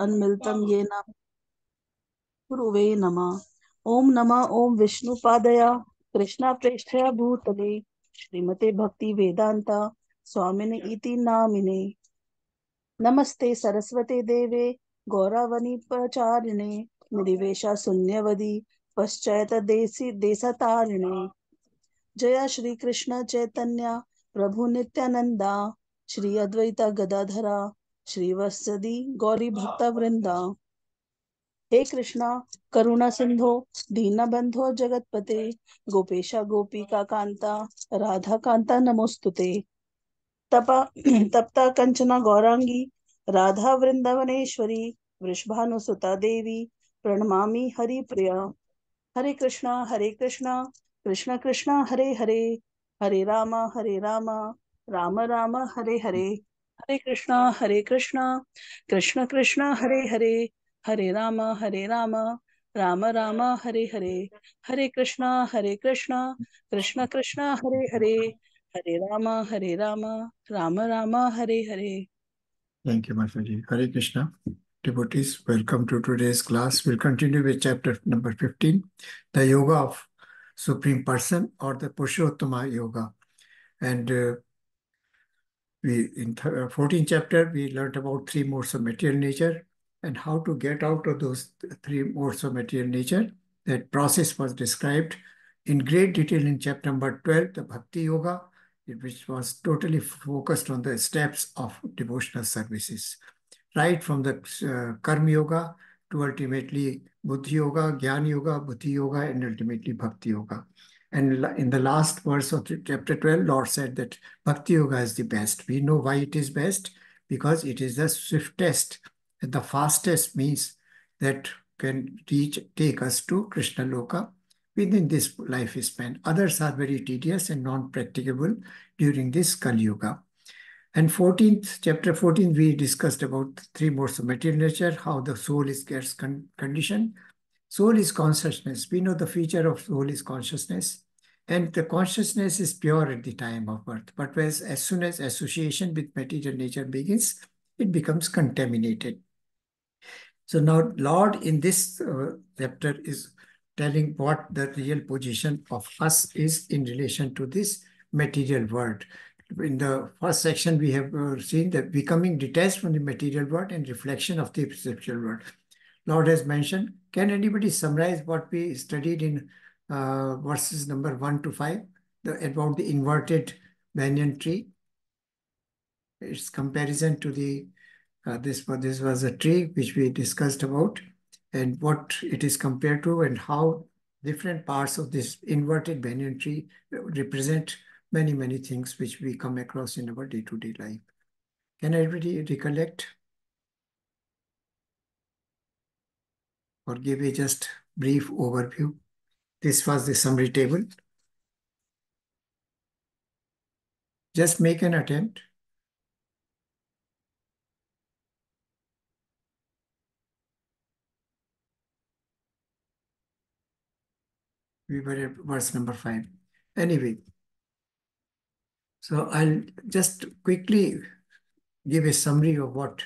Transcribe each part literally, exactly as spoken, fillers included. अन्मिलतम ये न गुरुवे नमः। ओम नमः ओम विष्णु पादया कृष्णा प्रेष्ठया भूतले श्रीमते भक्ति वेदांता स्वामिने इति नामिने। नमस्ते सरस्वते देवे गौरावनी प्रचारिणे निर्वेशा शून्यवदी पश्चात देसी देशतारिणे। जय श्री कृष्ण चैतन्य प्रभु नित्यानंदा श्री अद्वैता गदाधरा श्री वत्सदी गौरी भक्त वृंदा। हे कृष्णा करुणा सिंधो दीन बंधो जगतपते गोपेशा गोपिका कांता राधा कांता नमोस्तुते। तपा तप्ता कंचना गौरांगी राधा वृंदावनेश्वरी वृषभानुसुता देवी प्रणमामि हरि प्रिया। हरे कृष्णा हरे कृष्णा कृष्णा कृष्णा हरे हरे हरे रामा हरे रामा राम राम हरे हरे। हरे कृष्णा हरे कृष्णा कृष्णा कृष्णा हरे हरे हरे रामा हरे रामा राम राम हरे हरे। हरे कृष्णा हरे कृष्णा कृष्णा कृष्णा हरे हरे हरे रामा हरे रामा राम राम हरे hare. Thank you Mataji. Hare Krishna devotees, welcome to today's class. We'll continue with chapter number fifteen, the yoga of supreme person or the Purushottama yoga. And uh, we in fourteenth chapter we learned about three modes of material nature and how to get out of those three modes of material nature. That process was described in great detail in chapter number twelve, the Bhakti Yoga, which was totally focused on the steps of devotional services, right from the uh, Karma Yoga to ultimately Buddhi Yoga, Jnana Yoga, Buddhi Yoga, and ultimately Bhakti Yoga. And in the last verse of chapter twelve, Lord said that Bhakti Yoga is the best. We know why it is best, because it is the swiftest. The fastest means that can reach, take us to Krishna Loka within this lifespan. Others are very tedious and non-practicable during this Kali Yuga. And fourteenth, chapter fourteen, we discussed about three modes of material nature, how the soul is gets con conditioned. Soul is consciousness. We know the feature of soul is consciousness. And the consciousness is pure at the time of birth. But as, as soon as association with material nature begins, it becomes contaminated. So now Lord in this uh, chapter is telling what the real position of us is in relation to this material world. In the first section, we have uh, seen that becoming detached from the material world and reflection of the spiritual world. Lord has mentioned, can anybody summarize what we studied in uh, verses number one to five, the, about the inverted banyan tree? Its comparison to the uh, this this was a tree which we discussed about, and what it is compared to, and how different parts of this inverted banyan tree represent many many things which we come across in our day-to-day life. Can everybody recollect or give a just brief overview? This was the summary table. Just make an attempt. We were at verse number five. Anyway, so I'll just quickly give a summary of what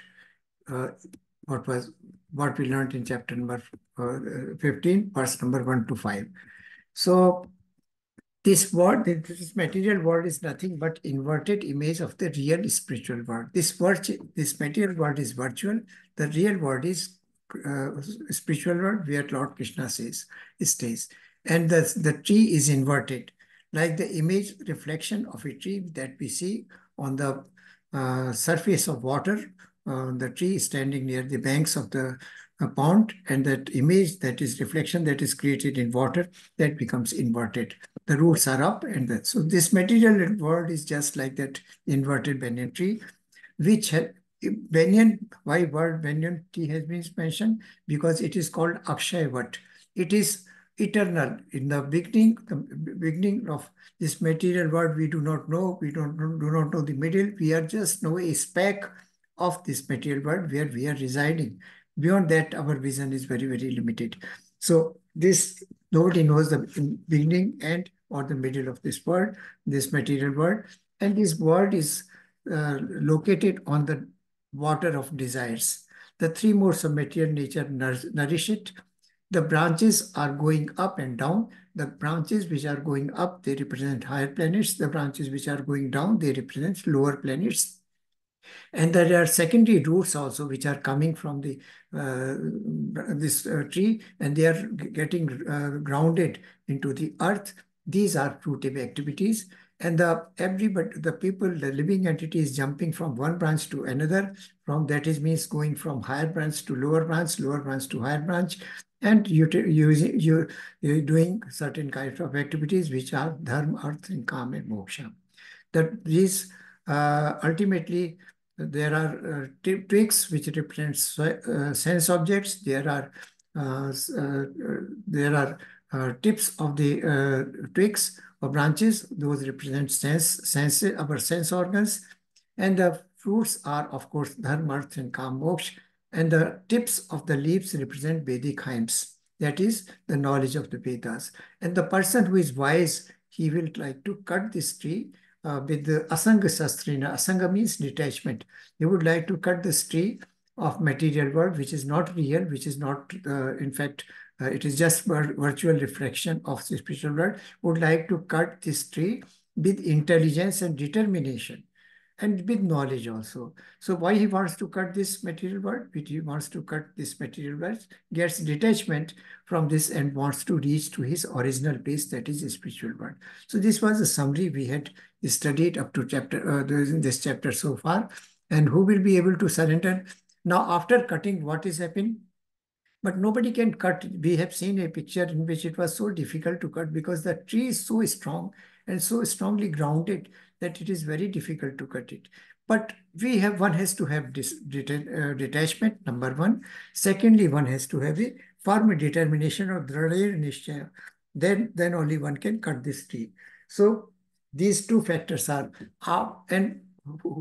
uh, what was what we learned in chapter number uh, fifteen, verse number one to five. So this world, this material world, is nothing but inverted image of the real spiritual world. This virtu this material world is virtual. The real world is uh, spiritual world, where Lord Krishna says stays. And the, the tree is inverted, like the image reflection of a tree that we see on the uh, surface of water. Uh, the tree is standing near the banks of the uh, pond, and that image, that is reflection that is created in water, that becomes inverted. The roots are up, and that. So this material world is just like that inverted banyan tree, which had, banyan, why word banyan tree has been mentioned? Because it is called Akshayavat. It is eternal. In the beginning, the beginning of this material world, we do not know, we don't do not know the middle. We are just know a speck of this material world where we are residing. Beyond that, our vision is very, very limited. So this, nobody knows the beginning, end, or the middle of this world, this material world. And this world is uh, located on the water of desires. The three modes of material nature nourish it. The branches are going up and down. The branches which are going up, they represent higher planets. The branches which are going down, they represent lower planets. And there are secondary roots also which are coming from the uh, this uh, tree, and they are getting uh, grounded into the earth. These are fruitive activities. And the everybody, the people, the living entity is jumping from one branch to another. From that is means going from higher branch to lower branch, lower branch to higher branch, and you using you doing certain kinds of activities which are dharma, artha, and kama, and moksha. That these uh, ultimately there are uh, twigs which represent uh, sense objects. There are uh, uh, there are uh, tips of the uh, twigs. Or branches, those represent sense, sense, our sense organs, and the fruits are, of course, dharma, artha, and kama, moksha, and the tips of the leaves represent Vedic hymns, that is, the knowledge of the Vedas. And the person who is wise, he will try to cut this tree uh, with the asanga sastrina. Asanga means detachment. He would like to cut this tree of material world, which is not real, which is not, uh, in fact, Uh, it is just virtual reflection of the spiritual world, would like to cut this tree with intelligence and determination and with knowledge also. So why he wants to cut this material world? Which he wants to cut this material world, gets detachment from this and wants to reach to his original base, that is the spiritual world. So this was a summary we had studied up to chapter uh, this chapter so far. And who will be able to surrender? Now after cutting, what is happening? But nobody can cut. We have seen a picture in which it was so difficult to cut because the tree is so strong and so strongly grounded that it is very difficult to cut it. But we have, one has to have this deta uh, detachment, number one. Secondly, one has to have a firm determination or dradaya nishchaya. Then, then only one can cut this tree. So these two factors are how and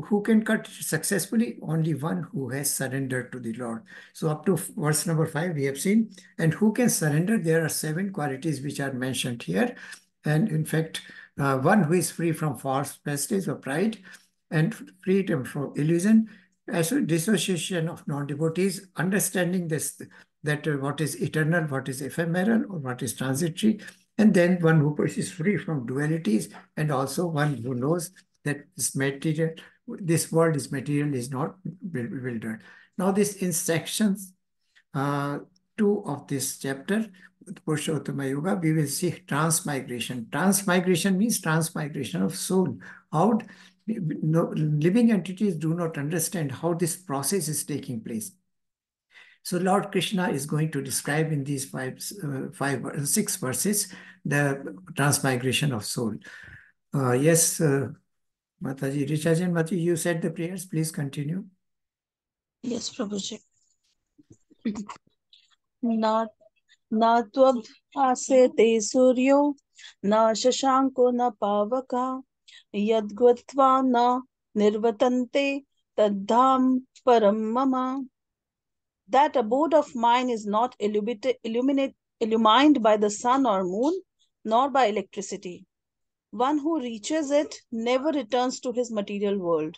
who can cut successfully? Only one who has surrendered to the Lord. So up to verse number five, we have seen. And who can surrender? There are seven qualities which are mentioned here. And in fact, uh, one who is free from false prestige or pride and freedom from illusion, as a dissociation of non-devotees, understanding this, that uh, what is eternal, what is ephemeral, or what is transitory. And then one who is free from dualities, and also one who knows that this material, this world is material, is not bewildered. Now this in sections uh, two of this chapter, Purushottama Yoga, we will see transmigration. Transmigration means transmigration of soul. How no, living entities do not understand how this process is taking place. So Lord Krishna is going to describe in these five, uh, five, six verses the transmigration of soul. Uh, yes. Uh, Mataji, Richajan Mataji, you said the prayers. Please continue. Yes, Prabhuji. Na Twabhasete Suryo, Na Shashanko Na Pavaka, Yadgvatva Na Nirvatante, Tadham Paramama. That abode of mine is not illuminated, illumined by the sun or moon, nor by electricity. One who reaches it never returns to his material world.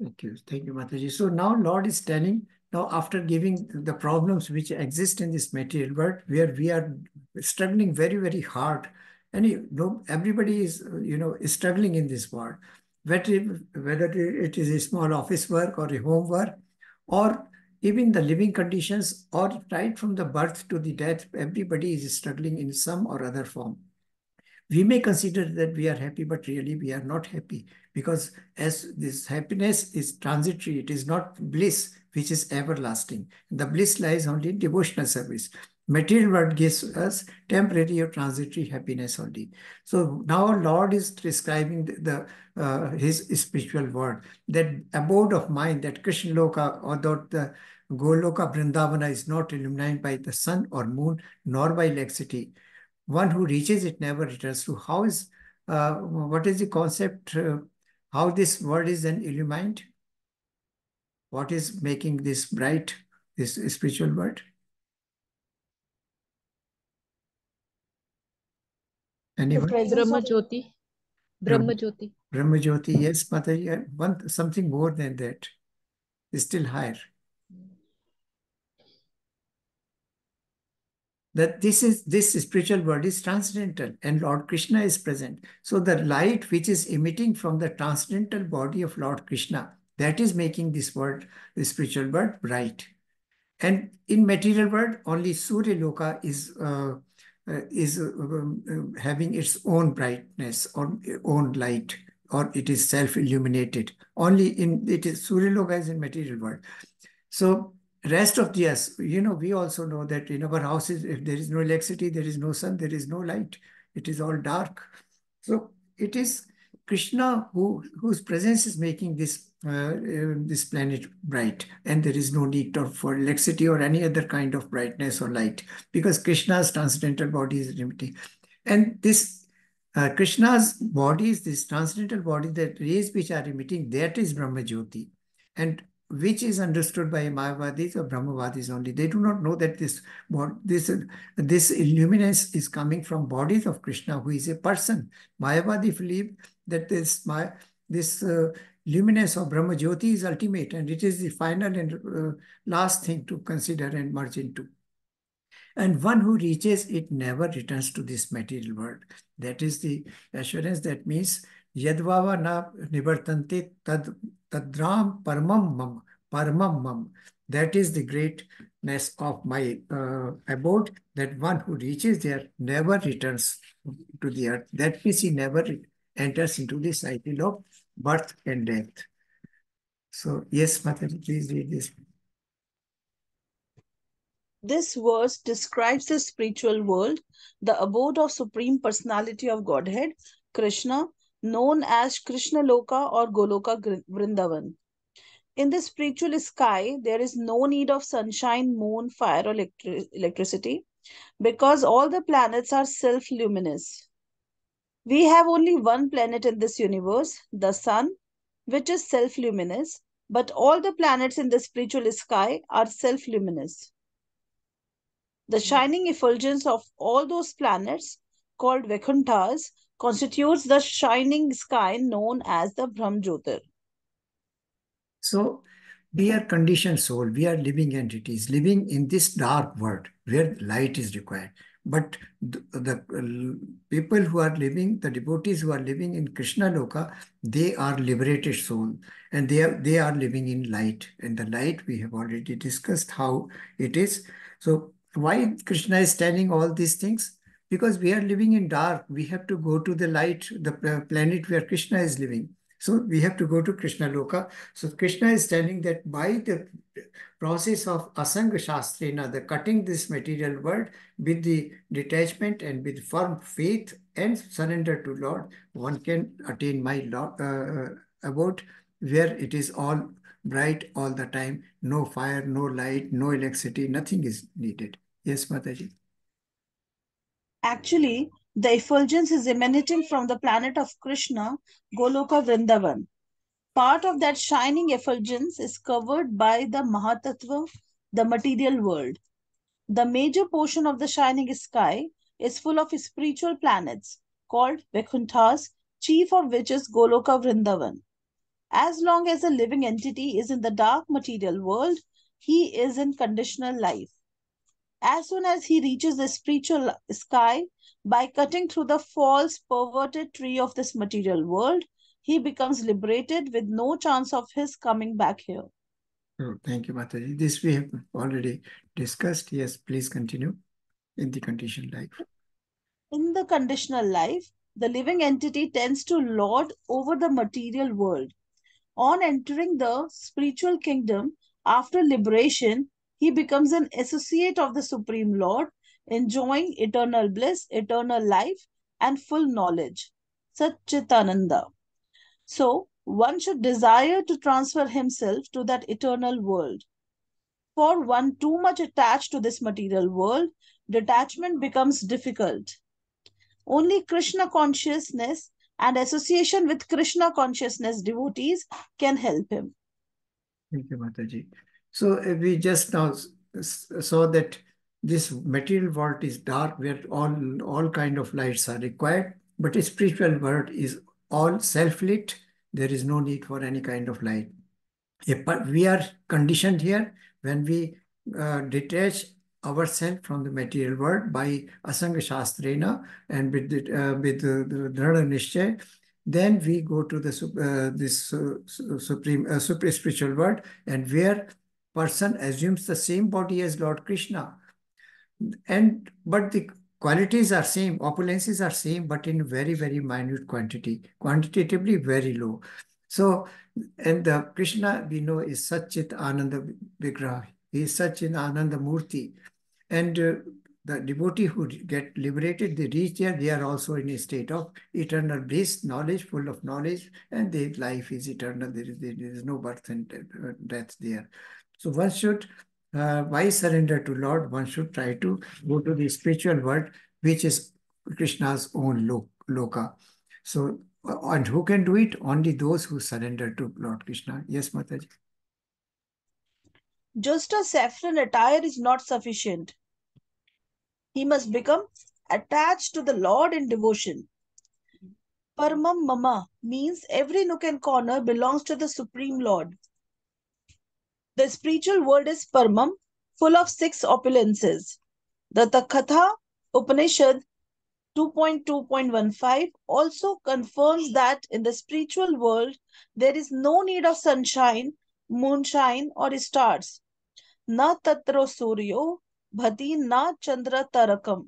Thank you. Thank you, Mataji. So now Lord is telling, now after giving the problems which exist in this material world, where we are struggling very, very hard. And you know, everybody is, you know, is struggling in this world. Whether, whether it is a small office work or a home work, or even the living conditions, or right from the birth to the death, everybody is struggling in some or other form. We may consider that we are happy, but really we are not happy, because as this happiness is transitory, it is not bliss, which is everlasting. The bliss lies only in devotional service. Material world gives us temporary or transitory happiness only. So now Lord is describing the, the uh, his spiritual world, that abode of mind, that Krishna Loka, or that the Goloka Vrindavana is not illuminated by the sun or moon, nor by electricity. One who reaches it never returns to. How is, uh, what is the concept, uh, how this world is then illumined? What is making this bright, this spiritual world? Anyone? Brahma Jyoti. Brahma Jyoti. Brahma Jyoti, yes, Mataji, I want something more than that. It's still higher. that this is this spiritual world is transcendental and Lord Krishna is present. So the light which is emitting from the transcendental body of Lord Krishna, that is making this world, the spiritual world, bright. And in material world, only Surya Loka is uh, uh, is uh, uh, having its own brightness or own light, or it is self-illuminated. Only in it is Surya Loka is in material world. So rest of the us, you know, we also know that in our houses, if there is no electricity, there is no sun, there is no light. It is all dark. So it is Krishna who whose presence is making this uh, uh, this planet bright, and there is no need for electricity or any other kind of brightness or light, because Krishna's transcendental body is limiting. And this uh, Krishna's body is this transcendental body, that rays which are emitting, that is Brahma Jyoti, and which is understood by Mayavadis or Brahmavadis only. They do not know that this, this, this illuminance is coming from bodies of Krishna, who is a person. Mayavadis believe that this, my, this uh, luminance of Brahma Jyoti is ultimate, and it is the final and uh, last thing to consider and merge into. And one who reaches it never returns to this material world. That is the assurance. That means Yadvava na nivartante tad tadram paramam mam, paramam mam. That is the greatness of my uh, abode, that one who reaches there never returns to the earth. That means he never enters into the cycle of birth and death. So, yes, Mataji, please read this. This verse describes the spiritual world, the abode of Supreme Personality of Godhead, Krishna, known as Krishna Loka or Goloka Vrindavan. In the spiritual sky, there is no need of sunshine, moon, fire, or electric electricity, because all the planets are self-luminous. We have only one planet in this universe, the sun, which is self-luminous, but all the planets in the spiritual sky are self-luminous. The shining effulgence of all those planets, called Vaikunthas, constitutes the shining sky known as the Brahmjyotir. So, we are conditioned soul, we are living entities, living in this dark world where light is required. But the, the people who are living, the devotees who are living in Krishna Loka, they are liberated soul, and they are, they are living in light. And the light, we have already discussed how it is. So, why Krishna is telling all these things? Because we are living in dark, we have to go to the light, the planet where Krishna is living. So we have to go to Krishna Loka. So Krishna is telling that by the process of Asanga Shastrena, the cutting this material world with the detachment and with firm faith and surrender to Lord, one can attain my Lord, uh, abode, where it is all bright all the time. No fire, no light, no electricity, nothing is needed. Yes, Mataji. Actually, the effulgence is emanating from the planet of Krishna, Goloka Vrindavan. Part of that shining effulgence is covered by the Mahatattva, the material world. The major portion of the shining sky is full of spiritual planets called Vaikunthas, chief of which is Goloka Vrindavan. As long as a living entity is in the dark material world, he is in conditional life. As soon as he reaches the spiritual sky, by cutting through the false, perverted tree of this material world, he becomes liberated with no chance of his coming back here. Oh, thank you, Mataji. This we have already discussed. Yes, please continue. In the conditional life. In the conditional life, the living entity tends to lord over the material world. On entering the spiritual kingdom, after liberation, he becomes an associate of the Supreme Lord, enjoying eternal bliss, eternal life, and full knowledge, Satchitananda. So, one should desire to transfer himself to that eternal world. For one too much attached to this material world, detachment becomes difficult. Only Krishna consciousness and association with Krishna consciousness devotees can help him. Thank you, Mataji. So we just now saw that this material world is dark, where all, all kind of lights are required, but a spiritual world is all self-lit. There is no need for any kind of light. But we are conditioned here. When we uh, detach ourselves from the material world by Asanga Shastrena and with the, uh, with the, the Dhrada Nishchay. Then we go to the uh, this uh, supreme uh, super spiritual world, and where person assumes the same body as Lord Krishna, and but the qualities are same, opulences are same, but in very very minute quantity, quantitatively very low. So, and the Krishna we know is Satchit Ananda Vigraha. He is Satchit Ananda Murti, and uh, the devotee who get liberated, they reach there, they are also in a state of eternal bliss, knowledge, full of knowledge, and their life is eternal. There is, there is no birth and death there. So one should, uh, why surrender to Lord? One should try to go to the spiritual world, which is Krishna's own lo loka. So, and who can do it? Only those who surrender to Lord Krishna. Yes, Mataji. Just a saffron attire is not sufficient. He must become attached to the Lord in devotion. Paramam Mama means every nook and corner belongs to the Supreme Lord. The spiritual world is Paramam, full of six opulences. The Takhatha Upanishad two point two point one five also confirms that in the spiritual world, there is no need of sunshine, moonshine or stars. Na Tatro Suryo Bhati na Chandra Tarakam.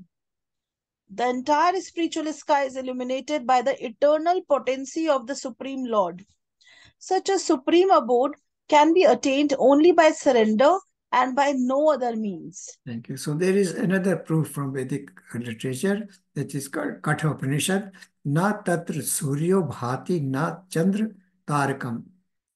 The entire spiritual sky is illuminated by the eternal potency of the Supreme Lord. Such a supreme abode can be attained only by surrender and by no other means. Thank you. So there is another proof from Vedic literature that is called Katha Upanishad. Na Tatra Suryo Bhati na Chandra Tarakam.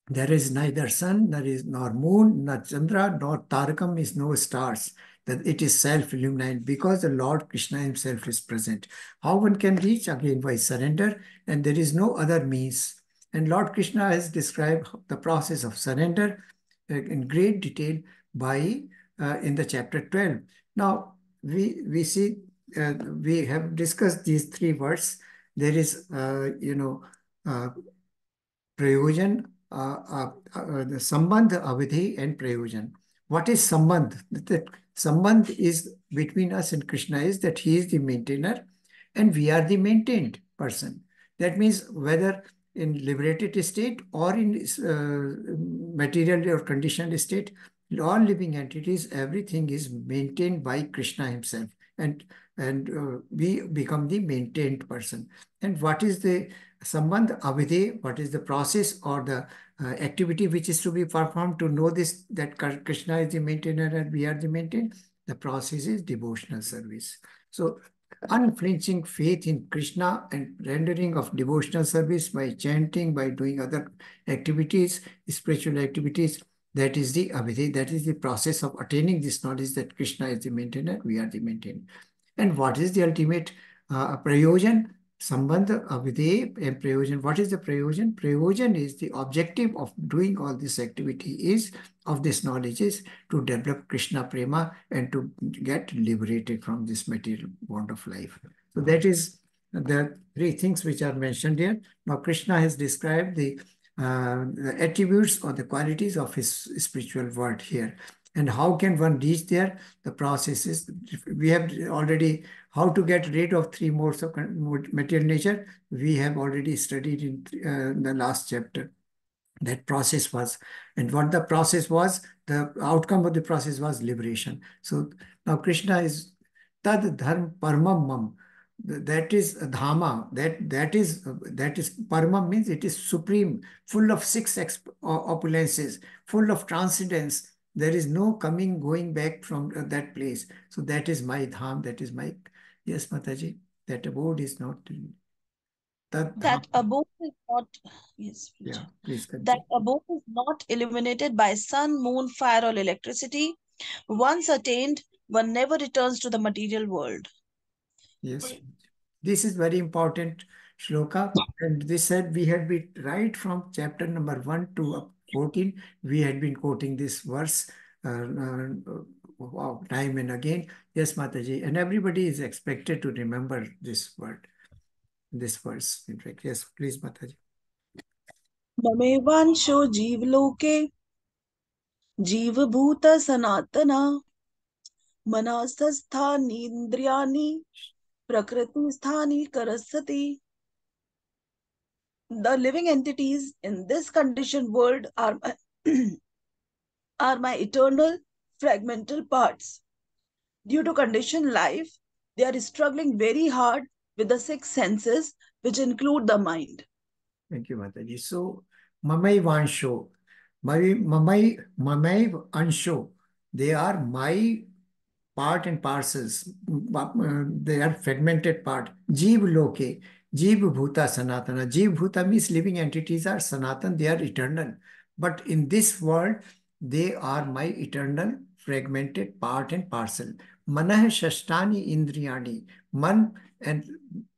There is neither sun, there is nor moon, nor Chandra, nor Tarakam is no stars. That it is self-illuminated because the Lord Krishna himself is present. How one can reach? Again, by surrender, and there is no other means. And Lord Krishna has described the process of surrender in great detail by uh, in the chapter twelve. Now, we, we see, uh, we have discussed these three words. There is, uh, you know, uh, prayojan, uh, uh, uh, the sambandh, avidhi, and prayojan. What is sambandh? The, Sambandh is between us and Krishna is that he is the maintainer and we are the maintained person. That means whether in liberated state or in uh, material or conditioned state, all living entities, everything is maintained by Krishna himself, and, and uh, we become the maintained person. And what is the sambandh avidhi? What is the process or the Uh, activity which is to be performed to know this, that Krishna is the maintainer and we are the maintained? The process is devotional service. So unflinching faith in Krishna and rendering of devotional service by chanting, by doing other activities, spiritual activities, that is the avidhi, that is the process of attaining this knowledge that Krishna is the maintainer, we are the maintained. And what is the ultimate uh, prayojan? Sambandha, avidhi, and prayojan. What is the prayojan? Prayojan is the objective of doing all this activity is, of this knowledge is, to develop Krishna prema and to get liberated from this material bond of life. So that is the three things which are mentioned here. Now Krishna has described the, uh, the attributes or the qualities of his spiritual world here. And how can one reach there? The process is, we have already, how to get rid of three modes of material nature, we have already studied in uh, the last chapter. That process was, and what the process was, the outcome of the process was liberation. So now Krishna is Tad Dharma Paramam Mam. That is Dhamma, that, that is, that is Paramam means it is supreme, full of six opulences, full of transcendence. There is no coming, going back from that place. So that is my dham, that is my... Yes, Mataji, that abode is not... That, that abode is not... Yes, please. Yeah, please continue. That abode is not illuminated by sun, moon, fire or electricity. Once attained, one never returns to the material world. Yes, this is very important shloka. And this said, we had been right from chapter number one to up fourteen, we had been quoting this verse uh, uh, wow, time and again. Yes, Mataji, and everybody is expected to remember this word, this verse. In fact, yes, please, Mataji. Mame vansho jeev loke, jeev bhuta sanatana, Manasasthani Indriyani Prakritisthani Karasati. The living entities in this conditioned world are my, are my eternal fragmental parts. Due to conditioned life, they are struggling very hard with the six senses, which include the mind. Thank you, Mataji. So, mamai vansho, mamai, mamai ansho, they are my part and parcels. They are fragmented part. Jeev loke. Jeev Bhuta Sanatana. Jeev Bhuta means living entities are Sanatan, they are eternal. But in this world, they are my eternal fragmented part and parcel. Manah Shashtani Indriyani. Man, and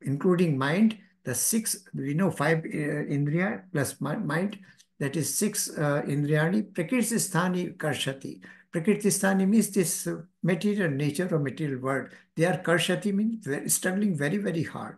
including mind, the six, we know five uh, Indriya plus mind, that is six uh, Indriyani. Prakritisthani Karshati. Prakritisthani means this material nature or material world. They are Karshati, means they are struggling very, very hard.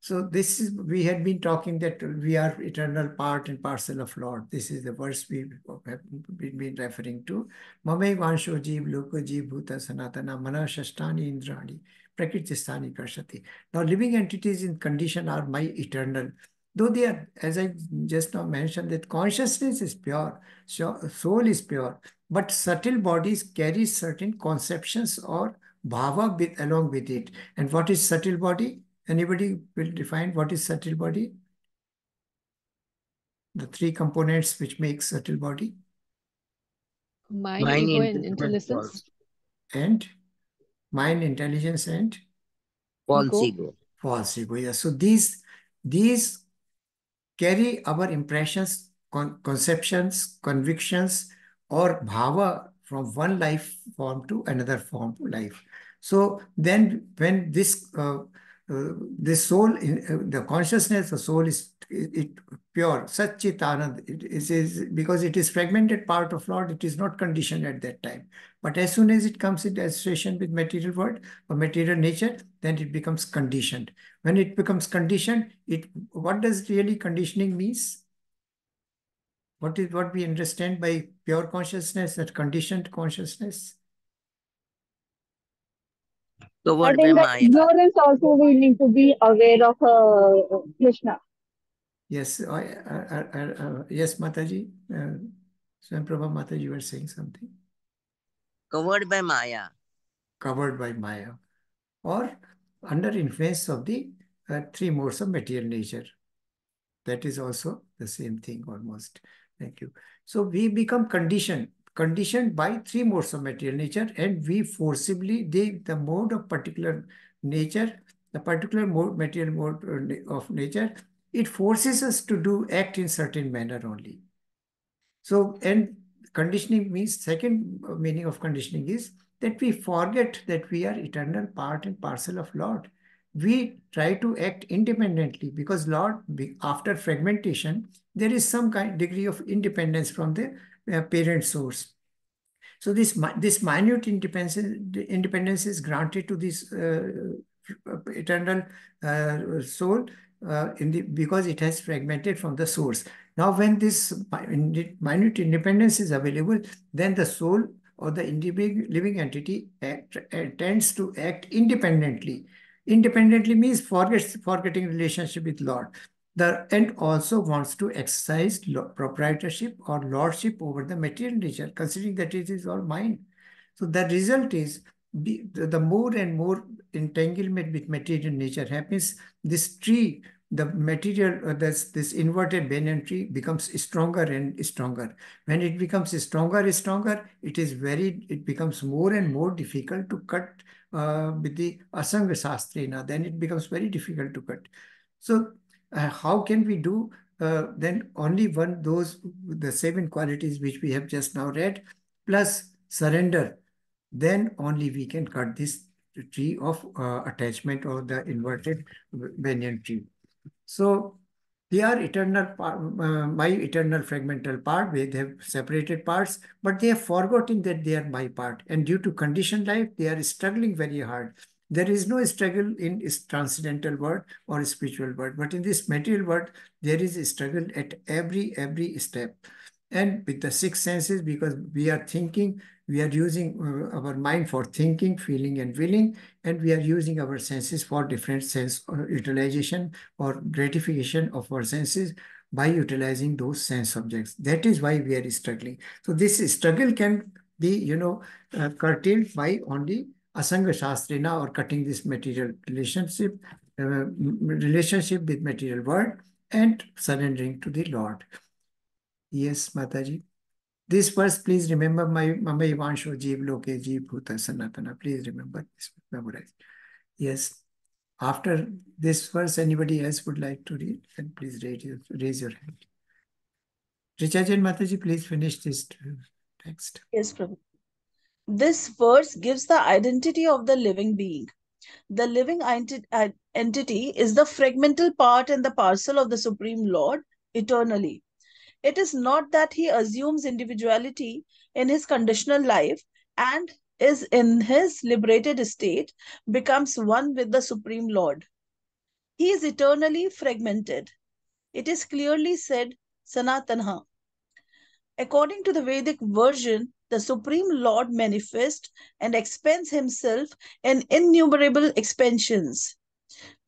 So this is, we had been talking that we are eternal part and parcel of Lord. This is the verse we have been referring to. Mamai vansho jeev loko jeev bhuta sanatana manah shashtani indrani prakritisthani karshati. Now living entities in condition are my eternal. Though they are, as I just now mentioned, that consciousness is pure, soul is pure, but subtle bodies carry certain conceptions or bhava with, along with it. And what is subtle body? Anybody will define what is subtle body? The three components which make subtle body? Mind, mind ego, and intelligence. And? Mind, intelligence, and? False ego. False ego, yeah. So these, these carry our impressions, con conceptions, convictions, or bhava from one life form to another form to life. So then when this... Uh, Uh, the soul, in, uh, the consciousness of soul is it, it pure, Sat Chit Anand. It, it is, because it is fragmented part of Lord, it is not conditioned at that time. But as soon as it comes into association with material world or material nature, then it becomes conditioned. When it becomes conditioned, it what does really conditioning means? What is what we understand by pure consciousness, that conditioned consciousness? But in the ignorance also we need to be aware of uh, Krishna. Yes, uh, uh, uh, uh, yes, Mataji. Uh, Swamprabha Mataji, you were saying something. Covered by Maya. Covered by Maya. Or under influence of the uh, three modes of material nature. That is also the same thing almost. Thank you. So we become conditioned. Conditioned by three modes of material nature, and we forcibly, they, the mode of particular nature, the particular mode, material mode of nature, it forces us to do, act in certain manner only. So, and conditioning means, second meaning of conditioning is that we forget that we are eternal part and parcel of Lord. We try to act independently because Lord, after fragmentation, there is some kind degree of independence from the parent source. So this, this minute independence, independence is granted to this uh, eternal uh, soul uh, in the, because it has fragmented from the source. Now when this minute independence is available, then the soul or the living entity act, tends to act independently. Independently means forgets, forgetting relationship with Lord. The, and also wants to exercise proprietorship or lordship over the material nature, considering that it is all mine. So the result is, be, the, the more and more entanglement with material nature happens, this tree, the material, uh, this, this inverted banyan tree becomes stronger and stronger. When it becomes stronger and stronger, it is very, it becomes more and more difficult to cut uh, with the Asanga Sastrena. Then it becomes very difficult to cut. So Uh, how can we do uh, then only one, those, the seven qualities which we have just now read, plus surrender, then only we can cut this tree of uh, attachment or the inverted banyan tree. So they are eternal, uh, my eternal fragmental part, where they have separated parts, but they have forgotten that they are my part. And due to conditioned life, they are struggling very hard. There is no struggle in transcendental world or spiritual world, but in this material world, there is a struggle at every, every step. And with the six senses, because we are thinking, we are using uh, our mind for thinking, feeling, and willing, and we are using our senses for different sense or utilization or gratification of our senses by utilizing those sense objects. That is why we are struggling. So this struggle can be, you know, uh, curtailed by only Asanga Shastrina, or cutting this material relationship, uh, relationship with material world, and surrendering to the Lord. Yes, Mataji. This verse, please remember, my Mama Ivansho Jeev Loke Jeev Bhuta Sanatana. Please remember this, memorize. Yes. After this verse, anybody else would like to read? Then please raise your, raise your hand. Richajan Mataji, please finish this text. Yes, Prabhu. This verse gives the identity of the living being. The living entity is the fragmental part and the parcel of the Supreme Lord eternally. It is not that he assumes individuality in his conditional life and is in his liberated state, becomes one with the Supreme Lord. He is eternally fragmented. It is clearly said, Sanatana. According to the Vedic version, the Supreme Lord manifests and expands himself in innumerable expansions,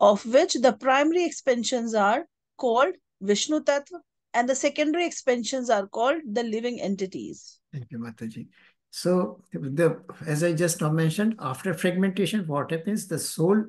of which the primary expansions are called Vishnu Tattva and the secondary expansions are called the living entities. Thank you, Mataji. So, the, as I just now mentioned, after fragmentation, what happens? The soul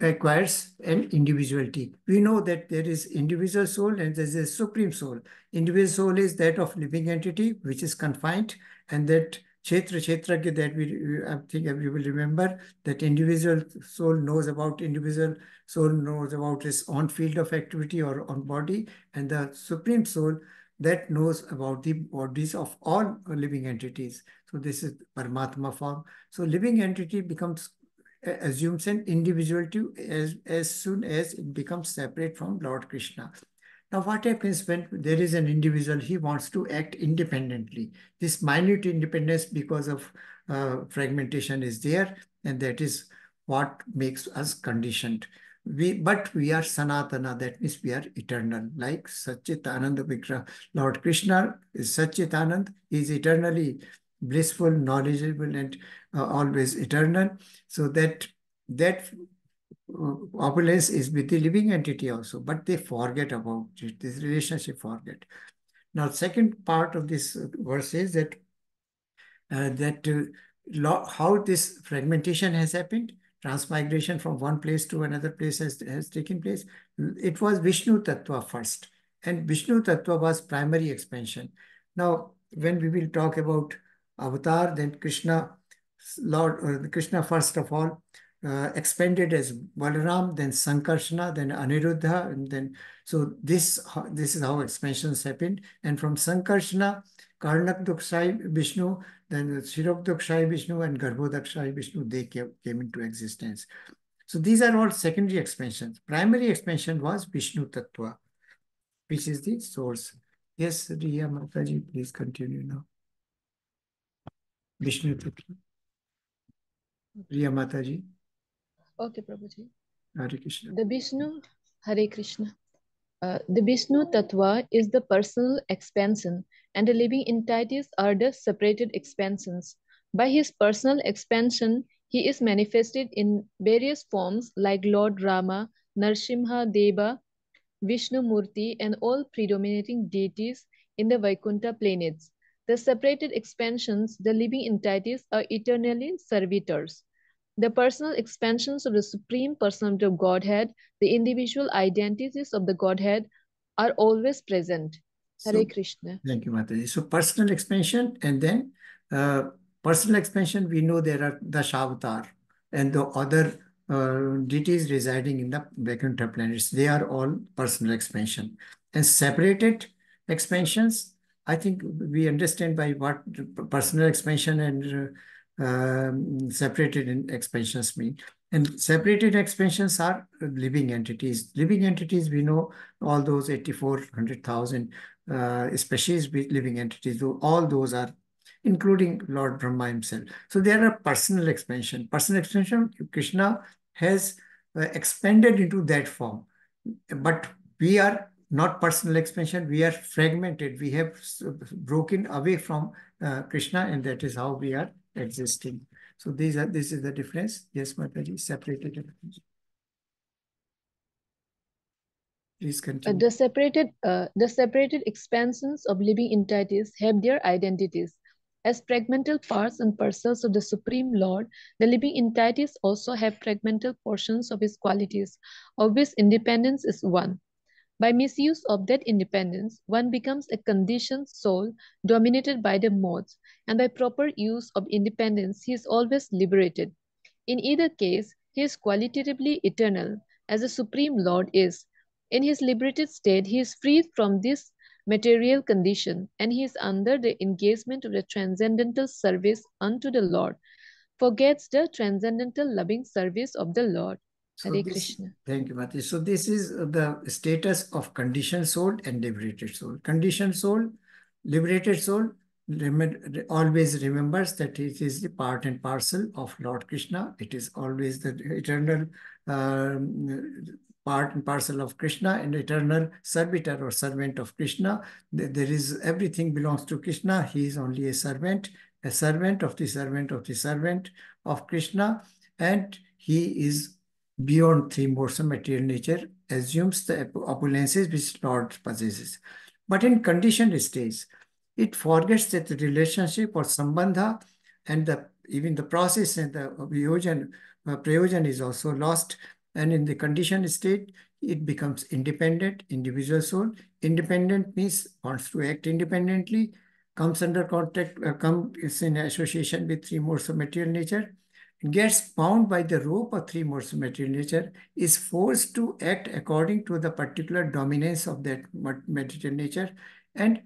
acquires an individuality. We know that there is individual soul and there is a supreme soul. Individual soul is that of living entity, which is confined, and that Kshetra Kshetra, that we, I think we will remember, that individual soul knows about individual soul, knows about his own field of activity or own body, and the supreme soul that knows about the bodies of all living entities. So this is Paramatma form. So living entity becomes, assumes an individuality as, as soon as it becomes separate from Lord Krishna. Now what happens when there is an individual, he wants to act independently. This minute independence because of uh, fragmentation is there, and that is what makes us conditioned. We, but we are Sanatana, that means we are eternal, like Satchit Ananda Vigraha. Lord Krishna is Satchit Anand, he is eternally blissful, knowledgeable, and uh, always eternal. So that, that uh, opulence is with the living entity also, but they forget about it, this relationship forget. Now, second part of this verse is that, uh, that uh, how this fragmentation has happened. Transmigration from one place to another place has, has taken place. It was Vishnu Tattva first, and Vishnu Tattva was primary expansion. Now, when we will talk about avatar, then Krishna, Lord, or Krishna first of all, uh, expanded as Balaram, then Sankarshana, then Aniruddha, and then, so this, this is how expansions happened. And from Sankarshana, Karnakdukshai Vishnu, then the Shirobdukshai Vishnu and Garbhodakshai Vishnu, they came, came into existence. So these are all secondary expansions. Primary expansion was Vishnu Tattva, which is the source. Yes, Riya Mataji, please continue now. Vishnu Tattva. Riya Mataji. Okay, Prabhuji. Hare Krishna. The Vishnu, Hare Krishna. Uh, the Vishnu Tattva is the personal expansion, and the living entities are the separated expansions. By his personal expansion, he is manifested in various forms like Lord Rama, Narsimha Deva, Vishnu Murti, and all predominating deities in the Vaikuntha planets. The separated expansions, the living entities, are eternally servitors. The personal expansions of the Supreme Personality of Godhead, the individual identities of the Godhead, are always present. Hare so, Krishna. Thank you, Mataji. So personal expansion, and then uh, personal expansion, we know there are the Dashavatar and the other uh, deities residing in the Vaikuntha planets. They are all personal expansion. And separated expansions, I think we understand by what personal expansion and uh, Um, separated expansions mean. And separated expansions are living entities. Living entities, we know all those eighty-four hundred thousand uh, species with living entities, all those are, including Lord Brahma himself. So there are personal expansion. Personal expansion, Krishna has uh, expanded into that form. But we are not personal expansion. We are fragmented. We have broken away from uh, Krishna, and that is how we are existing. So these are this is the difference. Yes, Mataji, separated. Please continue. Uh, the separated, uh, the separated expansions of living entities have their identities. As fragmental parts and parcels of the Supreme Lord, the living entities also have fragmental portions of His qualities, of which independence is one. By misuse of that independence, one becomes a conditioned soul dominated by the modes, and by proper use of independence, he is always liberated. In either case, he is qualitatively eternal, as the Supreme Lord is. In his liberated state, he is freed from this material condition, and he is under the engagement of the transcendental service unto the Lord, forgets the transcendental loving service of the Lord. So Hare this, Krishna. Thank you, Mataji. So this is the status of conditioned soul and liberated soul. Conditioned soul, liberated soul, rem always remembers that it is the part and parcel of Lord Krishna. It is always the eternal um, part and parcel of Krishna and eternal servitor or servant of Krishna. There is everything belongs to Krishna. He is only a servant, a servant of the servant of the servant of Krishna, and he is beyond three modes of material nature, assumes the opulences which Lord possesses. But in conditioned states, it forgets that the relationship or sambandha and the even the process and the vyojan, uh, prayojan is also lost. And in the conditioned state, it becomes independent, individual soul. Independent means wants to act independently, comes under contact, uh, comes in association with three modes of material nature, gets bound by the rope of three modes of material nature, is forced to act according to the particular dominance of that material nature. And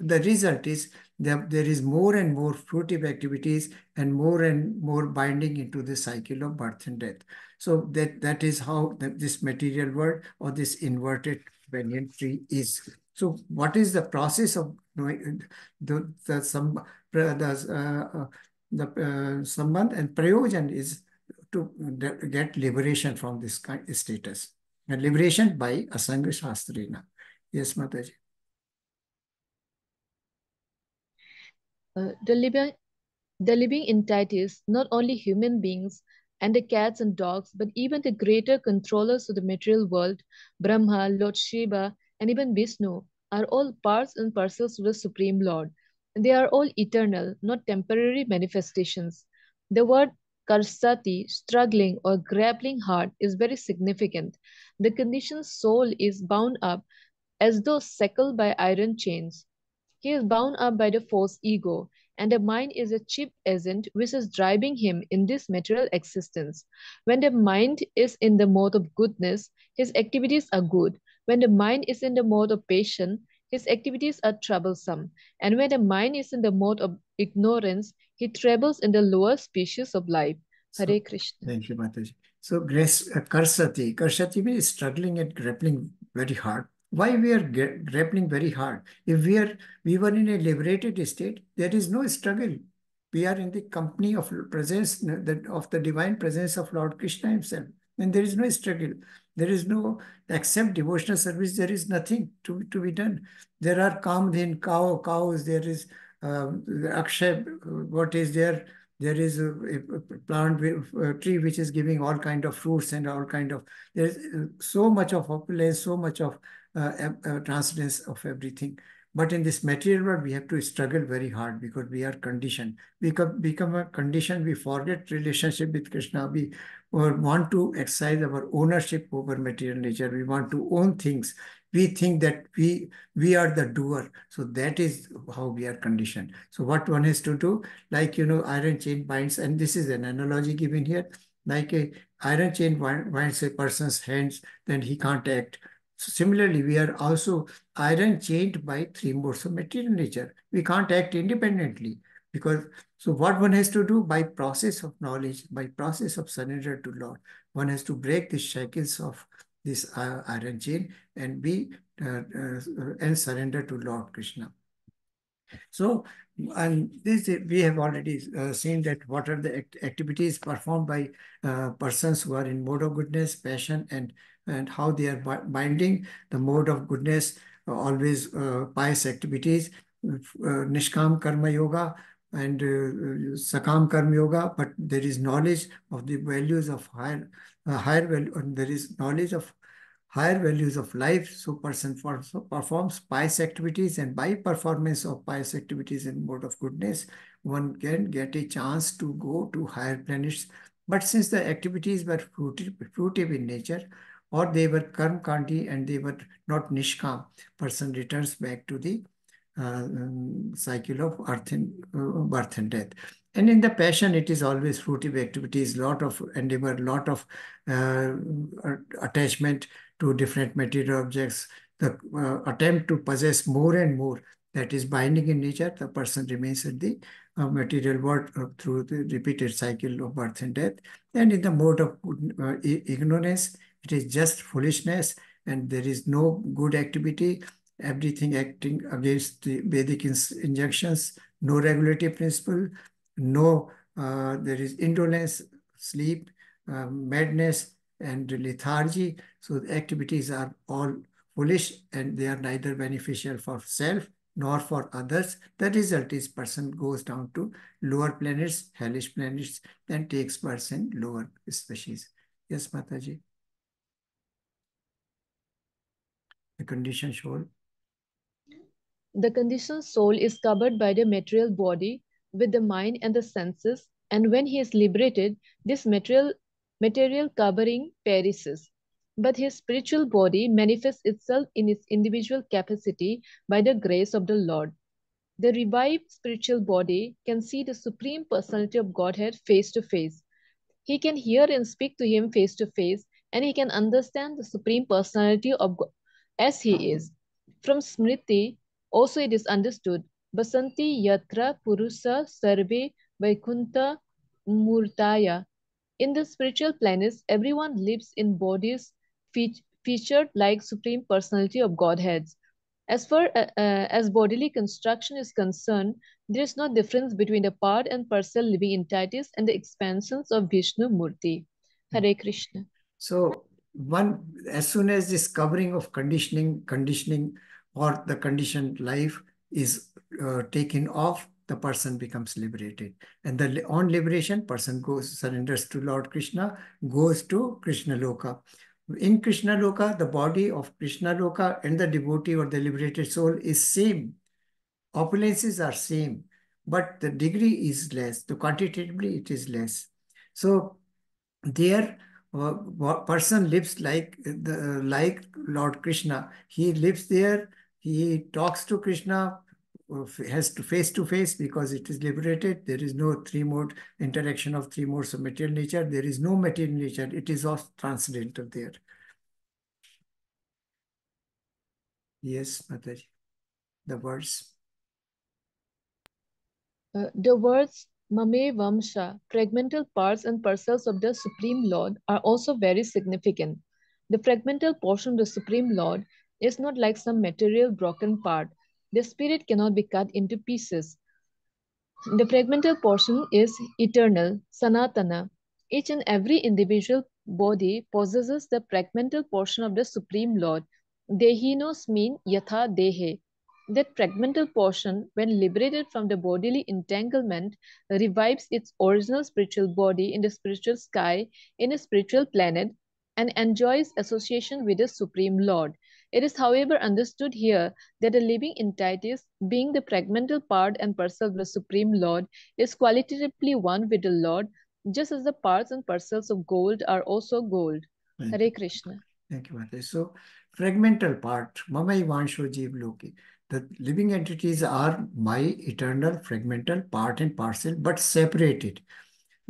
the result is that there is more and more fruitive activities and more and more binding into the cycle of birth and death. So that, that is how the, this material world or this inverted banyan tree is. So what is the process of knowing the, the, some, the uh, The uh, sambandh and prayojan is to get liberation from this kind of status, and liberation by Asanga Shastrina. Yes, Mataji. Uh, the, living, the living entities, not only human beings and the cats and dogs, but even the greater controllers of the material world, Brahma, Lord Shiva, and even Vishnu, are all parts and parcels of the Supreme Lord. They are all eternal, not temporary manifestations. The word karsati, struggling or grappling hard, is very significant. The conditioned soul is bound up as though shackled by iron chains. He is bound up by the false ego, and the mind is a cheap agent which is driving him in this material existence. When the mind is in the mode of goodness, his activities are good. When the mind is in the mode of patience, his activities are troublesome, and when the mind is in the mode of ignorance, he travels in the lower species of life. So, Hare Krishna. Thank you, Mataji. So, grace, uh, karsati. Karsati means struggling and grappling very hard. Why we are grappling very hard? If we are, we were in a liberated state, there is no struggle. We are in the company of presence of the divine presence of Lord Krishna Himself, and there is no struggle. There is no, except devotional service, there is nothing to, to be done. There are kamdhin, cow, cows, there is uh, akshay, what is there? There is a, a plant, a tree which is giving all kind of fruits and all kind of, there is so much of opulence, so much of uh, uh, transcendence of everything. But in this material world, we have to struggle very hard because we are conditioned. We become a condition, we forget relationship with Krishna. We want to exercise our ownership over material nature. We want to own things. We think that we, we are the doer. So that is how we are conditioned. So what one has to do, like, you know, iron chain binds, and this is an analogy given here, like a iron chain binds a person's hands, then he can't act. So similarly, we are also iron chained by three modes of material nature. We can't act independently because, so what one has to do by process of knowledge, by process of surrender to Lord, one has to break the shackles of this uh, iron chain and be, uh, uh, and surrender to Lord Krishna. So, and this we have already uh, seen that what are the act activities performed by uh, persons who are in mode of goodness, passion, and and how they are binding, the mode of goodness, always uh, pious activities, uh, nishkam karma yoga and uh, sakam karma yoga, but there is knowledge of the values of higher, uh, higher value, and there is knowledge of higher values of life. So person for, so performs pious activities, and by performance of pious activities and mode of goodness, one can get a chance to go to higher planets. But since the activities were fruitive, fruitive in nature, or they were karmkandi and they were not nishkam, person returns back to the uh, cycle of earth and, uh, birth and death. And in the passion, it is always fruitive activities, lot of endeavor, lot of uh, attachment to different material objects, the uh, attempt to possess more and more, that is binding in nature. The person remains in the uh, material world uh, through the repeated cycle of birth and death. And in the mode of uh, ignorance, it is just foolishness and there is no good activity, everything acting against the Vedic injunctions, no regulative principle, no, uh, there is indolence, sleep, uh, madness, and lethargy. So the activities are all foolish and they are neither beneficial for self nor for others. The result is person goes down to lower planets, hellish planets, and takes birth in lower species. Yes, Mataji. The conditioned soul. The conditioned soul is covered by the material body with the mind and the senses, and when he is liberated, this material material covering perishes. But his spiritual body manifests itself in its individual capacity by the grace of the Lord. The revived spiritual body can see the Supreme Personality of Godhead face to face. He can hear and speak to him face to face, and he can understand the Supreme Personality of God as he is. From Smriti also it is understood, Basanti Yatra Purusa Sarve Vaikuntha Murtaya. In the spiritual planets, everyone lives in bodies fe featured like Supreme Personality of Godheads. As far uh, uh, as bodily construction is concerned, there is no difference between the part and parcel living entities and the expansions of Vishnu Murti. Hare Krishna. So, one, as soon as this covering of conditioning, conditioning or the conditioned life is uh, taken off, the person becomes liberated. And the on liberation, person goes, surrenders to Lord Krishna, goes to Krishna Loka. In Krishna Loka, the body of Krishna Loka and the devotee or the liberated soul is same. Opulences are same, but the degree is less. The quantitatively, it is less. So there, Uh, person lives like the like Lord Krishna. He lives there, he talks to Krishna, has to face to face because it is liberated. There is no three mode interaction of three modes of material nature. There is no material nature. It is all transcendental there. Yes, Mataji. The words. Uh, the words Mame Vamsha, fragmental parts and parcels of the Supreme Lord, are also very significant. The fragmental portion of the Supreme Lord is not like some material broken part. The spirit cannot be cut into pieces. The fragmental portion is eternal, Sanatana. Each and every individual body possesses the fragmental portion of the Supreme Lord. Dehinosmin Yatha Dehe. That fragmental portion, when liberated from the bodily entanglement, revives its original spiritual body in the spiritual sky, in a spiritual planet, and enjoys association with the Supreme Lord. It is, however, understood here that the living entities, being the fragmental part and parcel of the Supreme Lord, is qualitatively one with the Lord, just as the parts and parcels of gold are also gold. Right. Hare Krishna. Thank you, Mataji. So, fragmental part, Mamai Vansho Jeev Loki. The living entities are my eternal fragmental part and parcel, but separated.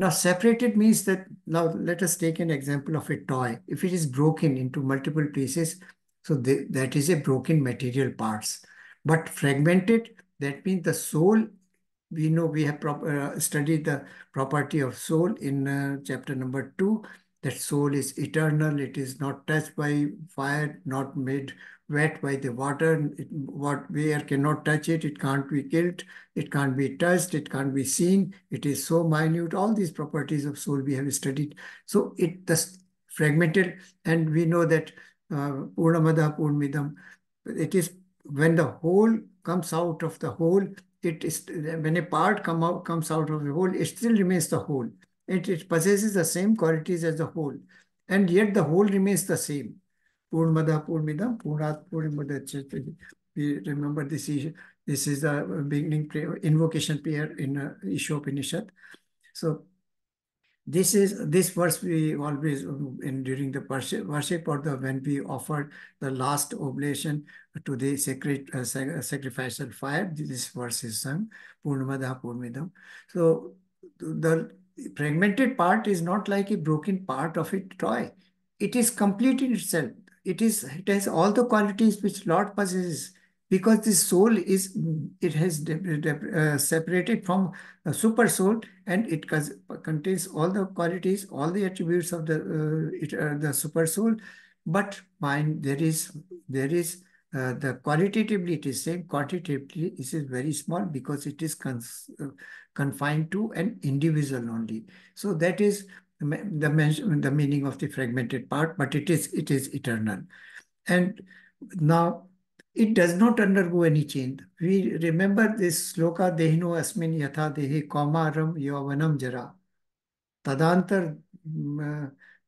Now, separated means that, now let us take an example of a toy. If it is broken into multiple pieces, so they, that is a broken material parts. But fragmented, that means the soul, we know we have prop, uh, studied the property of soul in uh, chapter number two, that soul is eternal, it is not touched by fire, not made wet by the water, it, what where cannot touch it, it can't be killed, it can't be touched, it can't be seen, it is so minute. All these properties of soul we have studied. So it the fragmented, and we know that Purnamada Purnamidam, it is when the whole comes out of the whole, it is when a part come out, comes out of the whole, it still remains the whole. It, it possesses the same qualities as the whole, and yet the whole remains the same. Purnamada Purnamidam, Purnat Purnamada. We remember this, this is the beginning prayer, invocation prayer in uh, Ishopanishad. So this is this verse we always in during the worship, or the when we offered the last oblation to the sacred uh, sacrificial fire. This verse is sung, Purnamada Purnamidam. So the fragmented part is not like a broken part of a toy. It is complete in itself. It is it has all the qualities which Lord possesses. Because this soul is, it has uh, separated from a super soul, and it contains all the qualities, all the attributes of the uh, it, uh, the super soul. But mind, there is there is uh, the qualitatively it is same, quantitatively it is very small, because it is uh, confined to an individual only. So that is the the meaning of the fragmented part. But it is it is eternal, and now. It does not undergo any change. We remember this sloka, Dehino Asmin Yatha Dehi Kaumaram Yavanam Jara Tadantar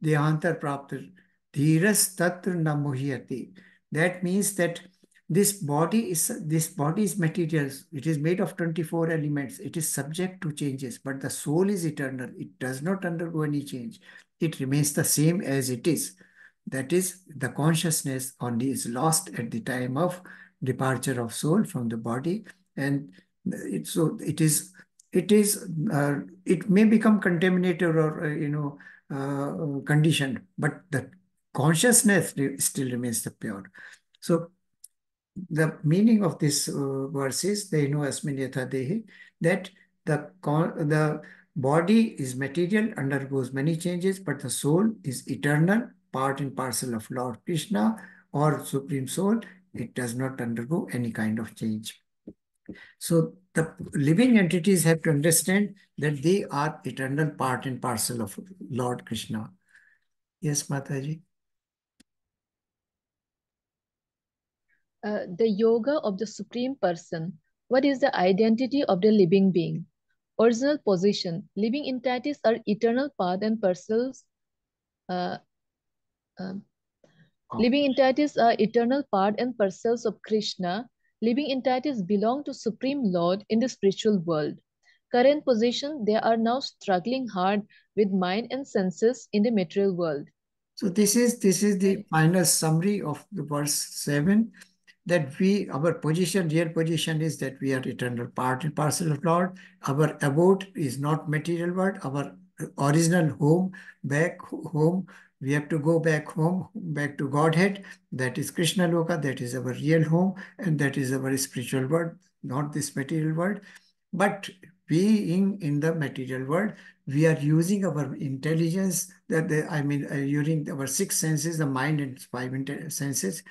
Dehantar Praptar Dhiras Tatra Namuhyati. That means that this body is this body is material. It is made of twenty-four elements. It is subject to changes, but the soul is eternal. It does not undergo any change. It remains the same as it is. That is, the consciousness only is lost at the time of departure of soul from the body, and it, so it is. It is. Uh, it may become contaminated or uh, you know uh, conditioned, but the consciousness still remains the pure. So, the meaning of this uh, verse is Dehino Asmin Yatha Dehi, that the the body is material, undergoes many changes, but the soul is eternal. Part and parcel of Lord Krishna or Supreme Soul, it does not undergo any kind of change. So the living entities have to understand that they are eternal part and parcel of Lord Krishna. Yes, Mataji. Uh, the yoga of the Supreme Person. What is the identity of the living being? Original position. Living entities are eternal part and parcels. Uh, Um, living entities are eternal part and parcels of Krishna. Living entities belong to Supreme Lord in the spiritual world. Current position, they are now struggling hard with mind and senses in the material world. So this is this is the final summary of the verse seven, that we our position, real position is that we are eternal part and parcel of Lord. Our abode is not material world. Our original home, back home. We have to go back home, back to Godhead. That is Krishna Loka, that is our real home, and that is our spiritual world, not this material world. But being in the material world, we are using our intelligence, that they, I mean, uh, using our six senses, the mind and five senses,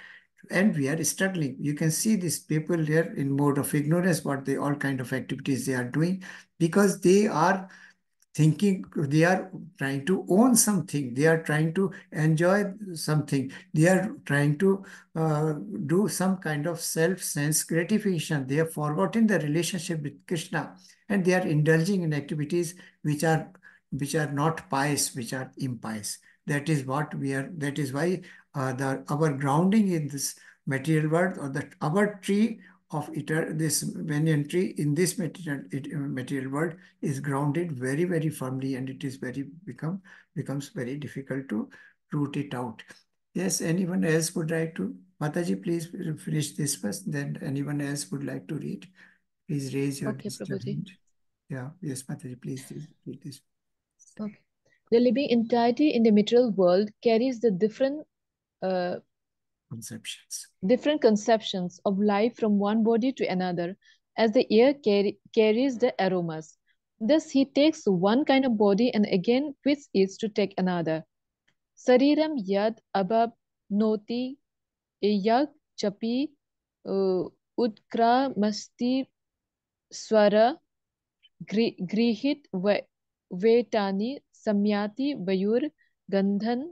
and we are struggling. You can see these people here in mode of ignorance, what they all kind of activities they are doing, because they are thinking, they are trying to own something, they are trying to enjoy something, they are trying to uh, do some kind of self-sense gratification. They have forgotten the relationship with Krishna, and they are indulging in activities which are which are not pious, which are impious. That is what we are, that is why uh, the our grounding in this material world, or that our tree of eternal, this banyan tree in this material it, material world is grounded very very firmly, and it is very become becomes very difficult to root it out. Yes, anyone else would like to? Mataji, please finish this first. Then anyone else would like to read? Please raise your okay, hand. Yeah, yes, Mataji, please read this. Okay, the living entity in the material world carries the different. Uh, Conceptions. Different conceptions of life from one body to another, as the air carry, carries the aromas. Thus he takes one kind of body and again quits it to take another. Sariram yad abab noti eyak chapi utkra masti swara grihit vetani samyati vayur gandhan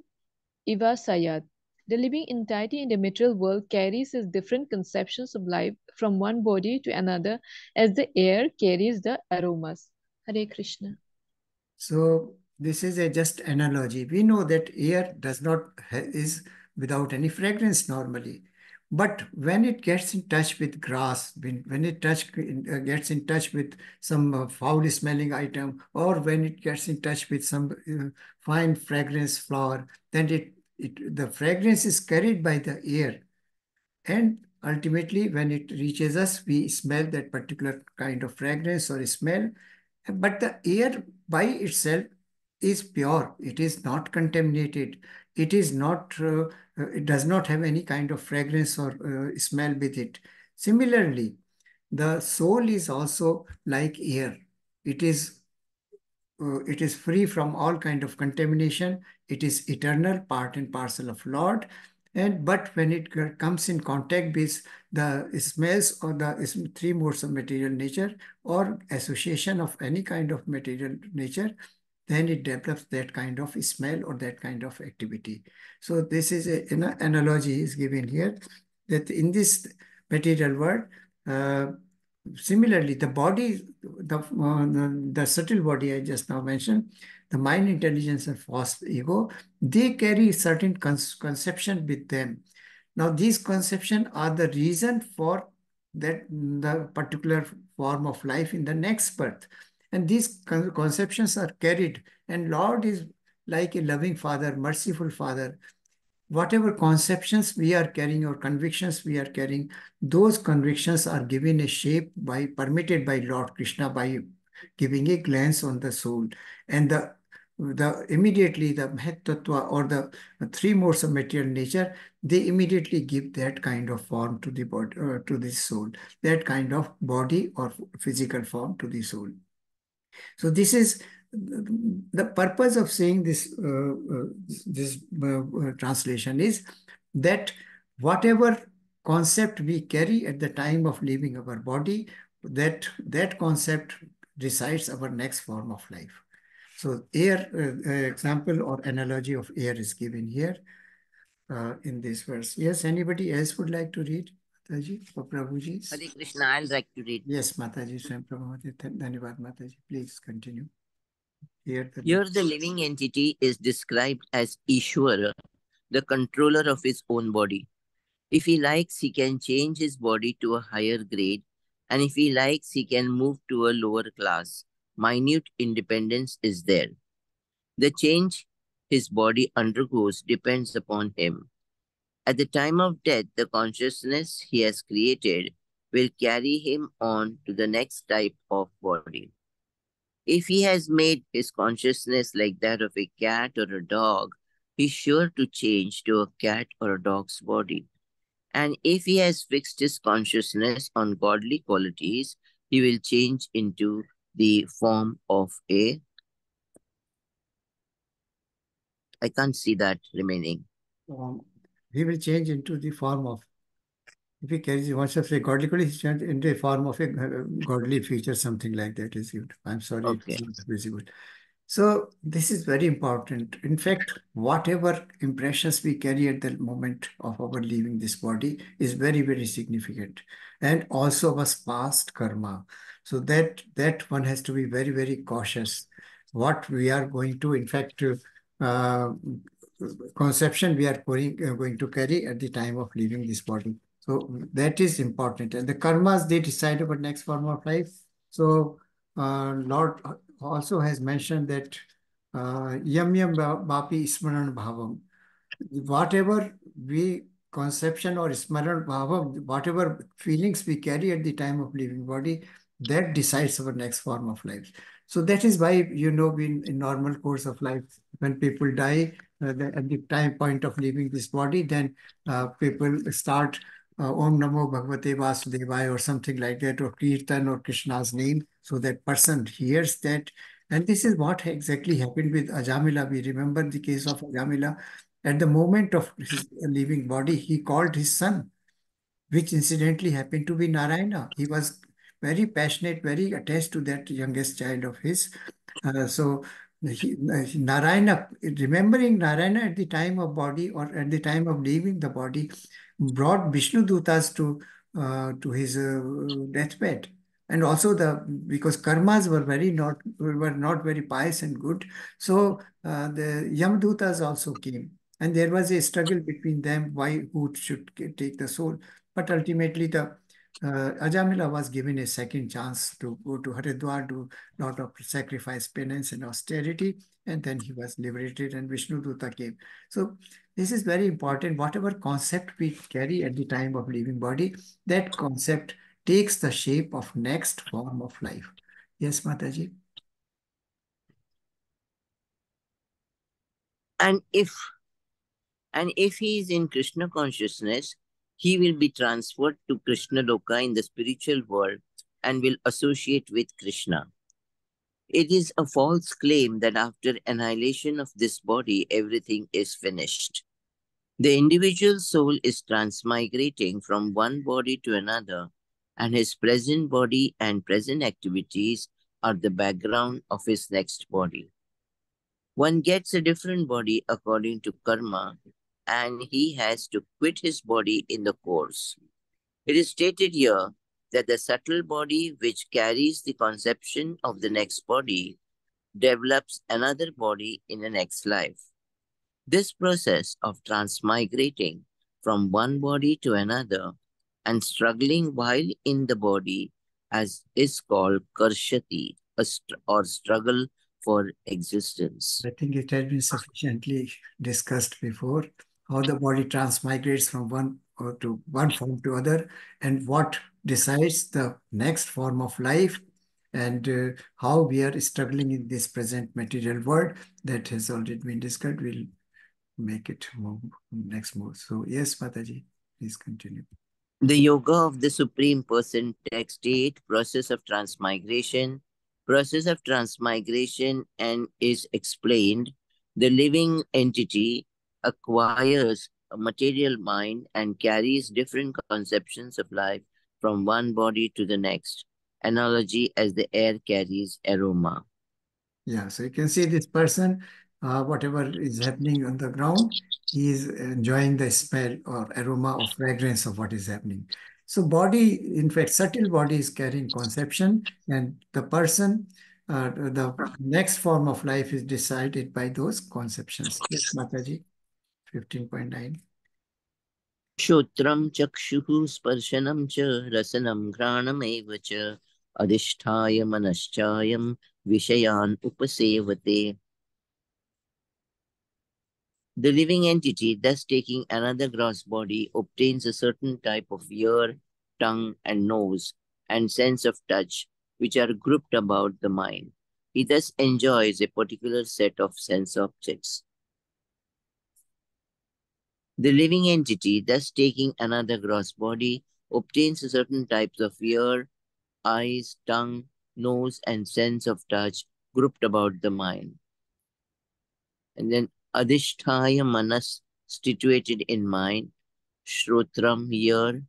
Eva Sayad. The living entity in the material world carries its different conceptions of life from one body to another as the air carries the aromas. Hare Krishna. So this is a just analogy. We know that air does not is without any fragrance normally. But when it gets in touch with grass, when, when it touch, uh, gets in touch with some uh, foul smelling item, or when it gets in touch with some uh, fine fragrance flower, then it, it the fragrance is carried by the air. And ultimately, when it reaches us, we smell that particular kind of fragrance or smell. But the air by itself is pure. It is not contaminated. It is not... Uh, it does not have any kind of fragrance or uh, smell with it. Similarly, the soul is also like air. It is, uh, it is free from all kind of contamination. It is eternal, part and parcel of Lord. And but when it comes in contact with the smells or the three modes of material nature or association of any kind of material nature, then it develops that kind of smell or that kind of activity. So this is a, an analogy is given here, that in this material world, uh, similarly, the body, the, uh, the, the subtle body I just now mentioned, the mind, intelligence, and false ego, they carry certain con conception with them. Now, these conceptions are the reason for that the particular form of life in the next birth. And these conceptions are carried, and Lord is like a loving Father, merciful Father. Whatever conceptions we are carrying or convictions we are carrying, those convictions are given a shape by, permitted by Lord Krishna by giving a glance on the soul. And the, the immediately the Mahat Tattva or the three modes of material nature, they immediately give that kind of form to the body, uh, to the soul, that kind of body or physical form to the soul. So this is the purpose of saying this, uh, uh, this uh, uh, translation is that whatever concept we carry at the time of leaving our body, that, that concept decides our next form of life. So air uh, uh, example or analogy of air is given here uh, in this verse. Yes, anybody else would like to read? Mataji or Prabhuji? Hare Krishna, I would like to read. Yes, Mataji, Swami Prabhupada, Dhanyavad Mataji. Please continue. Here the, Here the living entity is described as Ishwara, the controller of his own body. If he likes, he can change his body to a higher grade, and if he likes, he can move to a lower class. Minute independence is there. The change his body undergoes depends upon him. At the time of death, the consciousness he has created will carry him on to the next type of body. If he has made his consciousness like that of a cat or a dog, he is sure to change to a cat or a dog's body. And if he has fixed his consciousness on godly qualities, he will change into the form of a... I can't see that remaining. Um. He will change into the form of, if he carries oneself a godly quality, he changes into a form of a godly feature, something like that is good. I'm sorry, okay. It's not visible. So this is very important. In fact, whatever impressions we carry at the moment of our leaving this body is very, very significant. And also was past karma. So that, that one has to be very, very cautious. What we are going to, in fact, uh, conception we are going, uh, going to carry at the time of leaving this body. So that is important. And the karmas, they decide about next form of life. So uh, Lord also has mentioned that uh, yam yam vapi smaran bhavam. Whatever we conception or smaran bhavam, whatever feelings we carry at the time of leaving body, that decides our next form of life. So that is why, you know, in, in normal course of life, when people die, Uh, the, at the time point of leaving this body, then uh, people start uh, Om Namo Bhagavate Vasudevaya or something like that, or Kirtan or Krishna's name. So that person hears that. And this is what exactly happened with Ajamila. We remember the case of Ajamila. At the moment of his leaving body, he called his son, which incidentally happened to be Narayana. He was very passionate, very attached to that youngest child of his. Uh, so Narayana, remembering Narayana at the time of body or at the time of leaving the body, brought Vishnu Dutas to uh, to his uh, deathbed. And also the because karmas were very not were not very pious and good, so uh, the Yam Dutas also came, and there was a struggle between them why who should take the soul. But ultimately, the Uh, Ajamila was given a second chance to go to Haridwar, do a lot of sacrifice, penance and austerity, and then he was liberated and Vishnu Duta came. So this is very important. Whatever concept we carry at the time of leaving body, that concept takes the shape of next form of life. Yes, Mataji? And if, and if he is in Krishna consciousness, he will be transferred to Krishna Loka in the spiritual world and will associate with Krishna. It is a false claim that after annihilation of this body, everything is finished. The individual soul is transmigrating from one body to another, and his present body and present activities are the background of his next body. One gets a different body according to karma, and he has to quit his body in the course. It is stated here that the subtle body which carries the conception of the next body develops another body in the next life. This process of transmigrating from one body to another and struggling while in the body as is called karshati, or struggle for existence. I think it had been sufficiently discussed before, how the body transmigrates from one or to one form to other, and what decides the next form of life, and uh, how we are struggling in this present material world. That has already been discussed. We'll make it more, next move. So yes, Mataji, please continue. The Yoga of the Supreme Person, Text eight, Process of Transmigration. Process of transmigration and is explained. The living entity acquires a material mind and carries different conceptions of life from one body to the next. Analogy as the air carries aroma. Yeah, so you can see this person, uh, whatever is happening on the ground, he is enjoying the smell or aroma or fragrance of what is happening. So body, in fact, subtle body is carrying conception, and the person, Uh, the next form of life is decided by those conceptions. Yes, Mataji, fifteen point nine. Shotram chakshuhu sparshanam cha rasanam granam eva cha adishthaya manaschayam vishayan upasevate. The living entity, thus taking another gross body, obtains a certain type of ear, tongue and nose and sense of touch, which are grouped about the mind. He thus enjoys a particular set of sense objects. The living entity, thus taking another gross body, obtains a certain types of ear, eyes, tongue, nose, and sense of touch grouped about the mind. And then adishthaya manas, situated in mind, shrotram, ear,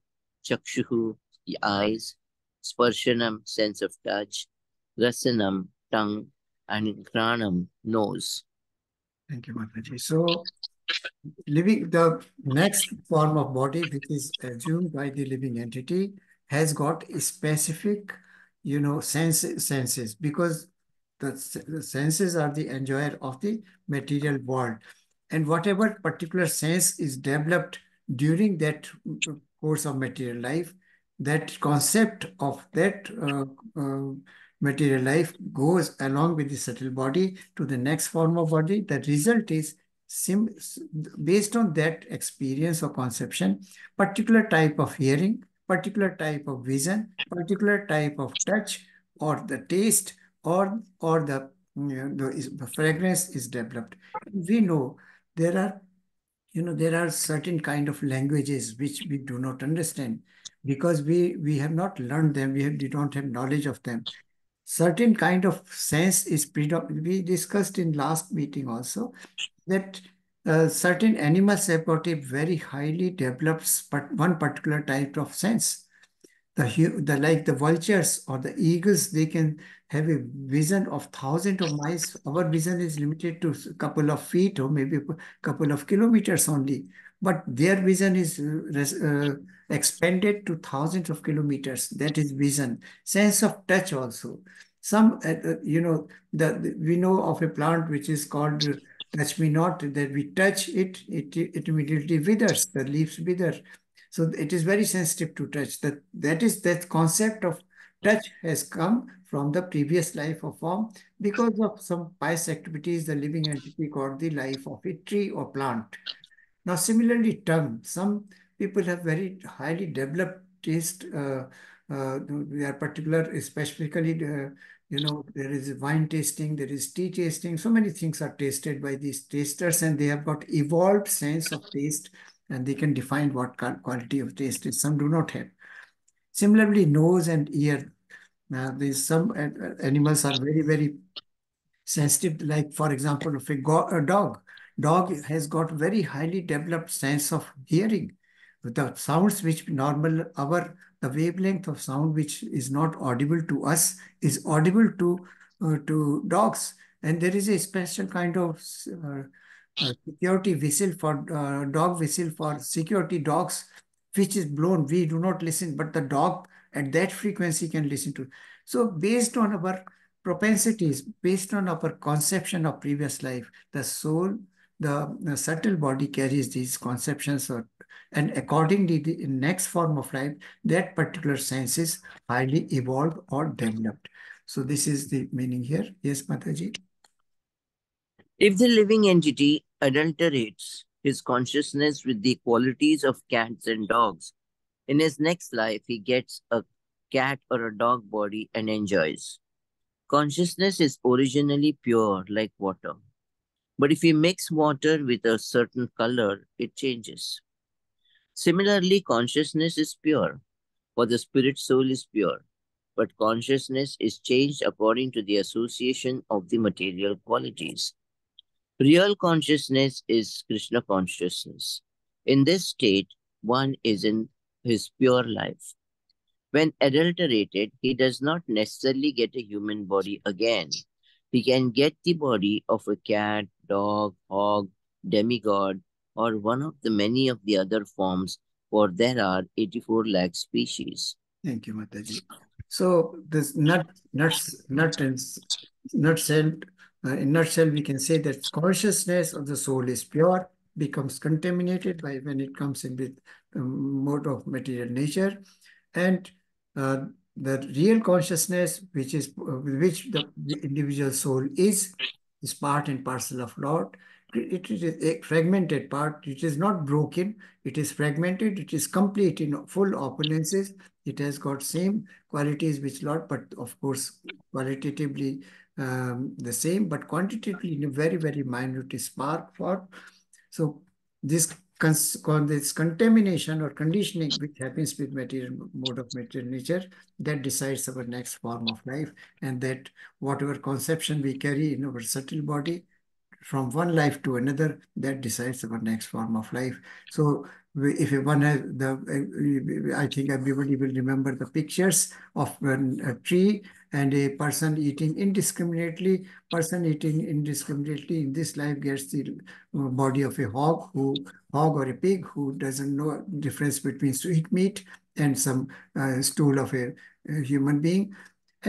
chakshuhu, eyes, sparshanam, sense of touch, rasanam, tongue, and granam, nose. Thank you, Mataji. So, living, the next form of body, which is assumed by the living entity, has got a specific, you know, sense, senses, because the, the senses are the enjoyer of the material world. And whatever particular sense is developed during that course of material life, that concept of that uh, uh, material life goes along with the subtle body to the next form of body. The result is sim based on that experience or conception, particular type of hearing, particular type of vision, particular type of touch or the taste or, or the, you know, the, the fragrance is developed. We know there are, you know, there are certain kind of languages which we do not understand, because we, we have not learned them, we, have, we don't have knowledge of them. Certain kind of sense is predominant. We discussed in last meeting also that uh, certain animals have got a very highly developed but one particular type of sense. The, the like the vultures or the eagles, they can have a vision of thousands of miles. Our vision is limited to a couple of feet or maybe a couple of kilometers only. But their vision is uh, expanded to thousands of kilometers. That is vision. Sense of touch also. Some, uh, you know, the we know of a plant which is called touch me not, that we touch it, it, it immediately withers, the leaves wither. So it is very sensitive to touch. That, that is, that concept of touch has come from the previous life or form because of some pious activities the living entity called the life of a tree or plant. Now, similarly, tongue. Some people have very highly developed taste. Uh, uh, they are particular, specifically, uh, you know, there is wine tasting, there is tea tasting. So many things are tasted by these tasters, and they have got evolved sense of taste, and they can define what quality of taste is. Some do not have. Similarly, nose and ear. Now, there's some animals are very, very sensitive. Like, for example, if a, go a dog, dog has got very highly developed sense of hearing. The sounds which normal, our, the wavelength of sound which is not audible to us is audible to, uh, to dogs. And there is a special kind of uh, Uh, security whistle for uh, dog whistle for security dogs, which is blown. We do not listen, but the dog at that frequency can listen to. So based on our propensities, based on our conception of previous life, the soul, the, the subtle body carries these conceptions, or, and accordingly, the next form of life, that particular sense is highly evolved or developed. So this is the meaning here. Yes, Mataji. If the living entity adulterates his consciousness with the qualities of cats and dogs, in his next life, he gets a cat or a dog body and enjoys. Consciousness is originally pure like water, but if we mix water with a certain color, it changes. Similarly, consciousness is pure, for the spirit soul is pure, but consciousness is changed according to the association of the material qualities. Real consciousness is Krishna consciousness. In this state, one is in his pure life. When adulterated, he does not necessarily get a human body again. He can get the body of a cat, dog, hog, demigod, or one of the many of the other forms, for there are eighty-four lakh species. Thank you, Mataji. So this nut, nuts, nut and nuts and Uh, in a nutshell, we can say that consciousness of the soul is pure, becomes contaminated by when it comes in with um, mode of material nature, and uh, the real consciousness, which is uh, which the individual soul is, is part and parcel of Lord. It, it is a fragmented part. It is not broken. It is fragmented. It is complete in full opulences. It has got same qualities which Lord, but of course qualitatively. Um, the same, but quantitatively in a very, very minute spark form. So this, this contamination or conditioning which happens with material mode of material nature, that decides our next form of life, and that whatever conception we carry in our subtle body from one life to another, that decides our next form of life. So if one has the, I think everybody will remember the pictures of a tree and a person eating indiscriminately. Person eating indiscriminately in this life gets the body of a hog, who hog or a pig who doesn't know difference between sweet meat and some uh, stool of a, a human being.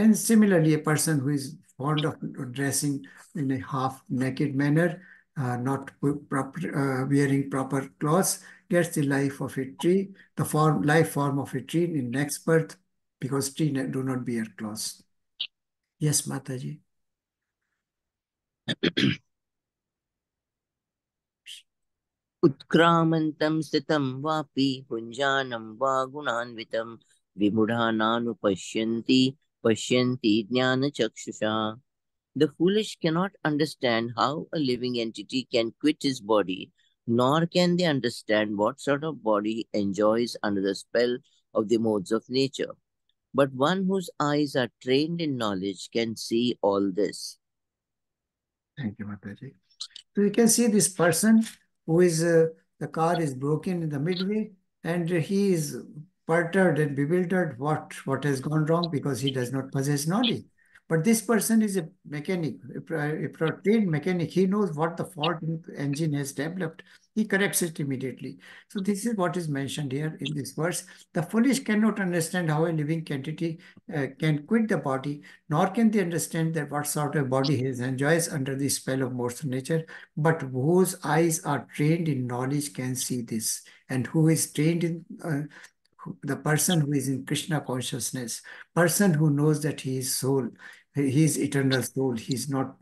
And similarly, a person who is fond of dressing in a half-naked manner, uh, not proper, uh, wearing proper clothes, gets the life of a tree, the form, life form of a tree in next birth, because trees do not bear claws. Yes, Mataji. Utkramantam sitam vapi punjanam vagunanvitam vimudhananu pashyanti pashyanti jnana chakshusha. The foolish cannot understand how a living entity can quit his body, nor can they understand what sort of body enjoys under the spell of the modes of nature. But one whose eyes are trained in knowledge can see all this. Thank you, Mataji. So you can see this person who is, uh, the car is broken in the midway, and he is perturbed and bewildered what, what has gone wrong because he does not possess knowledge. But this person is a mechanic, a trained mechanic. He knows what the fault engine has developed. He corrects it immediately. So this is what is mentioned here in this verse. The foolish cannot understand how a living entity uh, can quit the body, nor can they understand that what sort of body he enjoys under the spell of mortal nature. But whose eyes are trained in knowledge can see this, and who is trained in uh, the person who is in Krishna consciousness, person who knows that he is soul, he is eternal soul, he is not,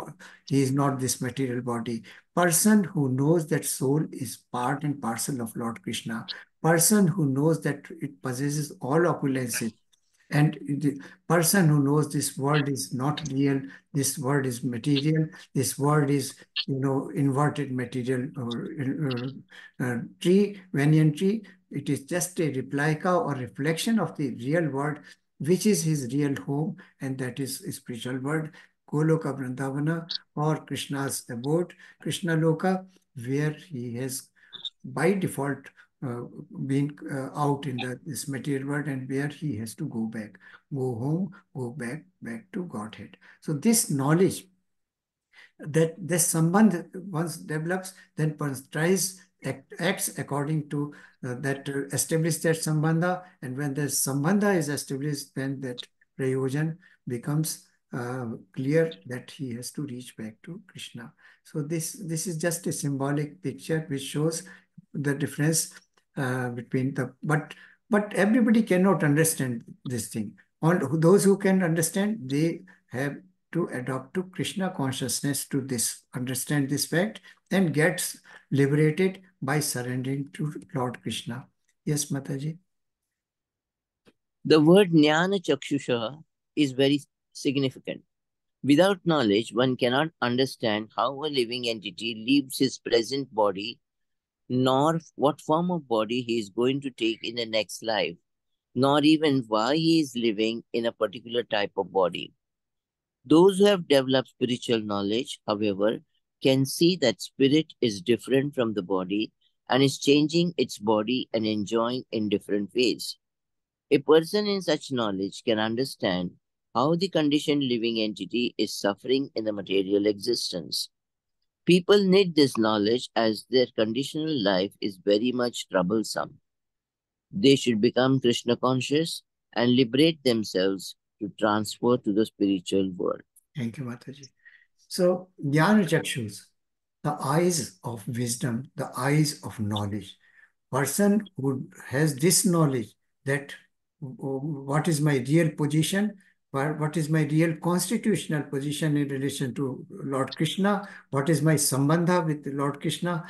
he is not this material body, person who knows that soul is part and parcel of Lord Krishna, person who knows that it possesses all opulences, and the person who knows this world is not real, this world is material, this world is, you know, inverted material or uh, uh, tree, banyan tree. It is just a replica or reflection of the real world, which is his real home, and that is spiritual world, Goloka Vrindavana, or Krishna's abode, Krishna Loka, where he has by default uh, been uh, out in the, this material world, and where he has to go back, go home, go back, back to Godhead. So this knowledge that this sambandh once develops, then tries Act, acts according to uh, that uh, establish that sambandha, and when the sambandha is established, then that prayojan becomes uh, clear that he has to reach back to Krishna. So this this is just a symbolic picture which shows the difference uh, between the but but everybody cannot understand this thing. On those who can understand, they have to adopt to Krishna consciousness to this understand this fact and gets liberated by surrendering to Lord Krishna. Yes, Mataji. The word Jnana Chakshusha is very significant. Without knowledge, one cannot understand how a living entity leaves his present body, nor what form of body he is going to take in the next life, nor even why he is living in a particular type of body. Those who have developed spiritual knowledge, however, can see that spirit is different from the body and is changing its body and enjoying in different ways. A person in such knowledge can understand how the conditioned living entity is suffering in the material existence. People need this knowledge as their conditional life is very much troublesome. They should become Krishna conscious and liberate themselves to transfer to the spiritual world. Thank you, Mataji. So, Jnana Chakshus, the eyes of wisdom, the eyes of knowledge. Person who has this knowledge that what is my real position, what is my real constitutional position in relation to Lord Krishna, what is my sambandha with Lord Krishna,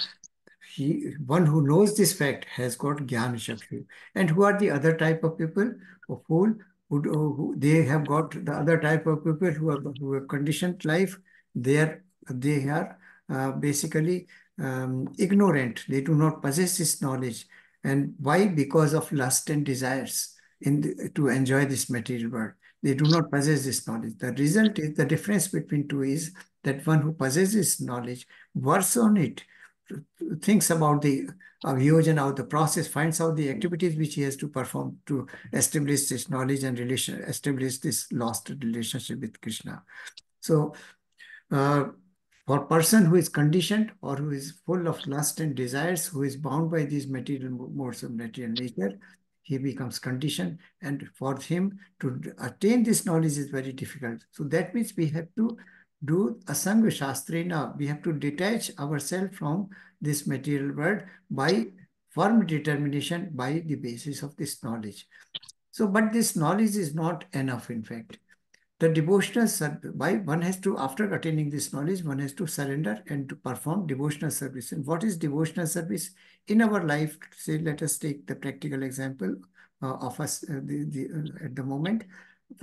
he, one who knows this fact has got Jnana Chakshus. And who are the other type of people? Of whom who, they have got the other type of people who have, who have conditioned life. They are, they are uh, basically um, ignorant. They do not possess this knowledge. And why? Because of lust and desires in the, to enjoy this material world. They do not possess this knowledge. The result is, the difference between two is that one who possesses knowledge, works on it, thinks about the avyojana, how the process, finds out the activities which he has to perform to establish this knowledge and relation, establish this lost relationship with Krishna. So, Uh, for person who is conditioned or who is full of lust and desires, who is bound by these material modes of material nature, he becomes conditioned, and for him to attain this knowledge is very difficult. So that means we have to do Asanga Shastrena. We have to detach ourselves from this material world by firm determination, by the basis of this knowledge. So, but this knowledge is not enough, in fact. The devotional service, why one has to, after attaining this knowledge, one has to surrender and to perform devotional service. And what is devotional service? In our life, say, let us take the practical example uh, of us uh, the, the, uh, at the moment.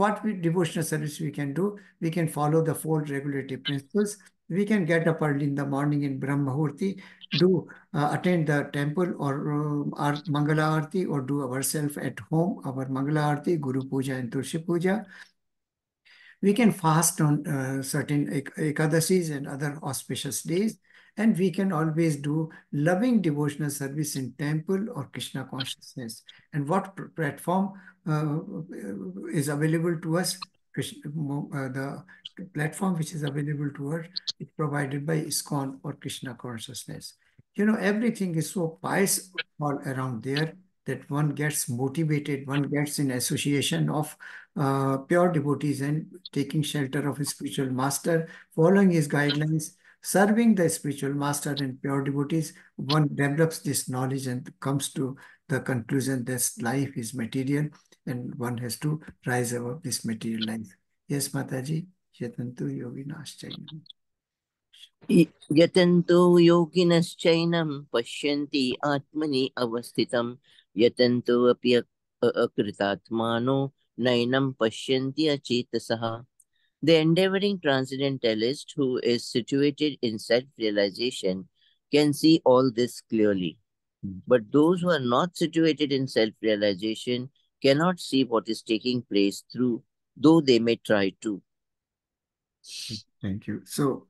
What we, devotional service we can do? We can follow the four regulative principles. We can get up early in the morning in Brahmahurti, do uh, attend the temple or uh, our Mangala Arati, or do ourselves at home, our Mangala Arati, Guru Puja and Tulsi Puja. We can fast on uh, certain ek ekadashis and other auspicious days, and we can always do loving devotional service in temple or Krishna consciousness. And what platform uh, is available to us? Krishna, uh, the platform which is available to us is provided by ISKCON or Krishna consciousness. You know, everything is so pious all around there that one gets motivated, one gets in association of uh, pure devotees and taking shelter of his spiritual master, following his guidelines, serving the spiritual master and pure devotees. One develops this knowledge and comes to the conclusion that life is material and one has to rise above this material life. Yes, Mataji. Yatantu yoginaschyainam. Yatantu yoginaschyainam pashyanti atmani avastitam. Yatantu api akritatmano nainam pashyanti achetasaha. The endeavoring transcendentalist who is situated in self-realization can see all this clearly. But those who are not situated in self-realization cannot see what is taking place through, though they may try to. Thank you. So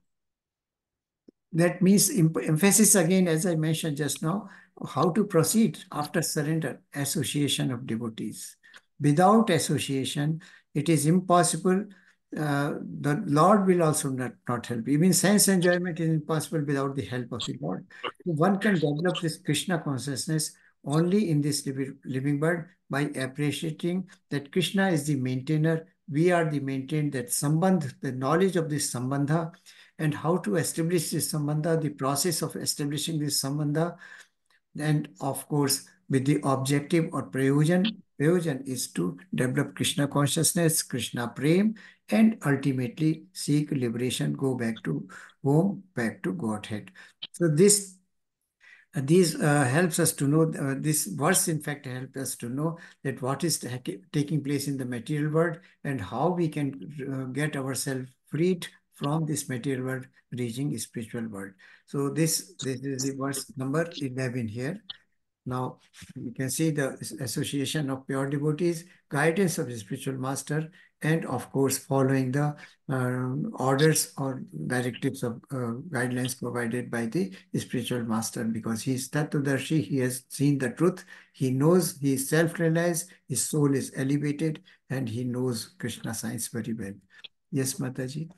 that means emphasis again, as I mentioned just now, how to proceed after surrender, association of devotees. Without association, it is impossible. Uh, the Lord will also not, not help. Even sense enjoyment is impossible without the help of the Lord. One can develop this Krishna consciousness only in this living world by appreciating that Krishna is the maintainer. We are the maintained, that sambandh, the knowledge of this sambandha, and how to establish this sambandha, the process of establishing this sambandha, and of course, with the objective or prayojan. Prayojan is to develop Krishna consciousness, Krishna prem, and ultimately seek liberation, go back to home, back to Godhead. So this These uh, helps us to know, uh, this verse in fact helps us to know that what is taking place in the material world and how we can uh, get ourselves freed from this material world, reaching spiritual world. So this, this is the verse number eleven here. Now you can see the association of pure devotees, guidance of the spiritual master, and of course following the uh, orders or directives of uh, guidelines provided by the spiritual master, because he is Tattvadarshi, he has seen the truth, he knows, he is self-realized, his soul is elevated, and he knows Krishna science very well. Yes, Mataji.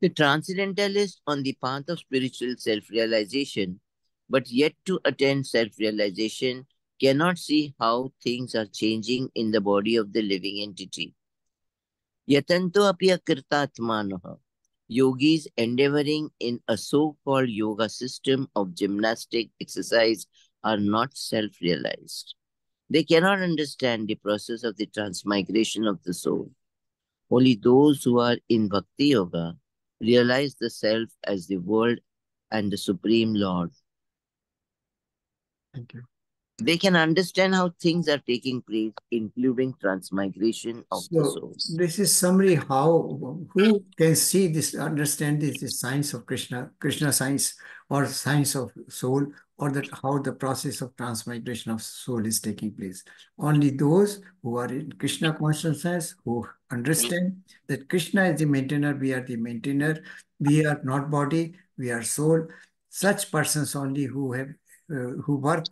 The transcendentalist on the path of spiritual self-realization, but yet to attain self-realization, cannot see how things are changing in the body of the living entity. Yatanto api akritatmanoha. Yogis endeavoring in a so-called yoga system of gymnastic exercise are not self-realized. They cannot understand the process of the transmigration of the soul. Only those who are in Bhakti Yoga realize the self as the world and the Supreme Lord. Thank you. They can understand how things are taking place, including transmigration of so, the soul. This is summary how, who can see this, understand this, this science of Krishna, Krishna science or science of soul, or that how the process of transmigration of soul is taking place. Only those who are in Krishna consciousness, who understand that Krishna is the maintainer, we are the maintainer, we are not body, we are soul. Such persons only who have, uh, who work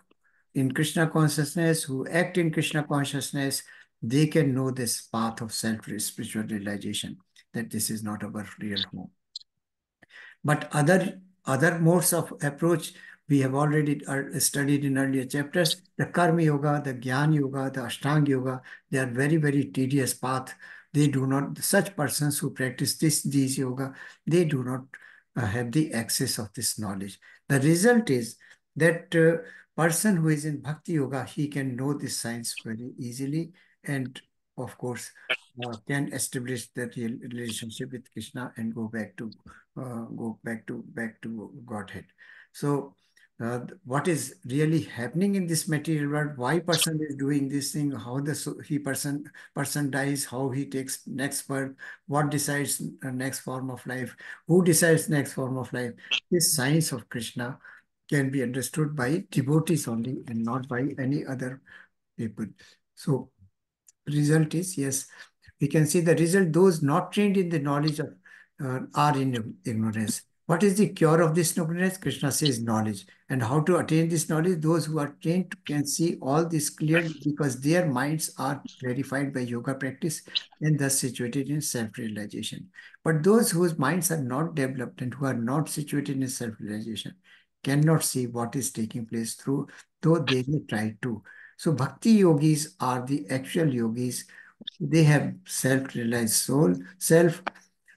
in Krishna consciousness, who act in Krishna consciousness, they can know this path of self-spiritual realization, that this is not our real home. But other, other modes of approach, we have already studied in earlier chapters, the Karma Yoga, the Jnana Yoga, the Ashtanga Yoga, they are very, very tedious path. They do not, such persons who practice this, these yoga, they do not uh, have the access of this knowledge. The result is that uh, person who is in Bhakti Yoga, he can know this science very easily and, of course, uh, can establish that relationship with Krishna and go back to uh, go back to back to Godhead. So, uh, what is really happening in this material world? Why person is doing this thing? How the so he person person dies? How he takes next birth? What decides uh, next form of life? Who decides next form of life? This science of Krishna can be understood by devotees only and not by any other people. So result is, yes, we can see the result, those not trained in the knowledge of, uh, are in ignorance. What is the cure of this ignorance? Krishna says knowledge. And how to attain this knowledge? Those who are trained can see all this clearly because their minds are clarified by yoga practice and thus situated in self-realization. But those whose minds are not developed and who are not situated in self-realization cannot see what is taking place through, though they may try to. So bhakti yogis are the actual yogis. They have self-realized soul, self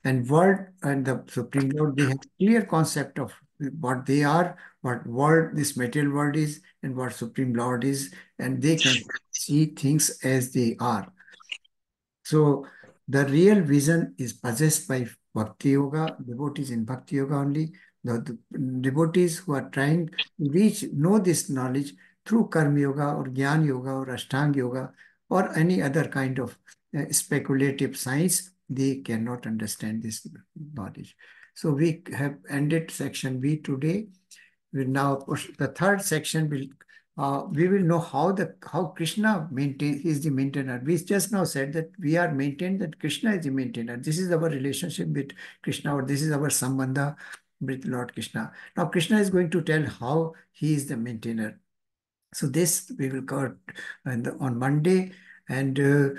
and world, and the Supreme Lord. They have clear concept of what they are, what world, this material world is, and what Supreme Lord is, and they can see things as they are. So the real vision is possessed by bhakti yoga, devotees in bhakti yoga only. The devotees who are trying to reach, know this knowledge through karma yoga or jnana yoga or ashtanga yoga or any other kind of uh, speculative science, they cannot understand this knowledge. So we have ended section B today. We now push the third section. Will uh, we will know how the how Krishna maintain is the maintainer. We just now said that we are maintained, that Krishna is the maintainer. This is our relationship with Krishna, or this is our sambandha with Lord Krishna. Now Krishna is going to tell how he is the maintainer. So this we will cover on Monday. And uh,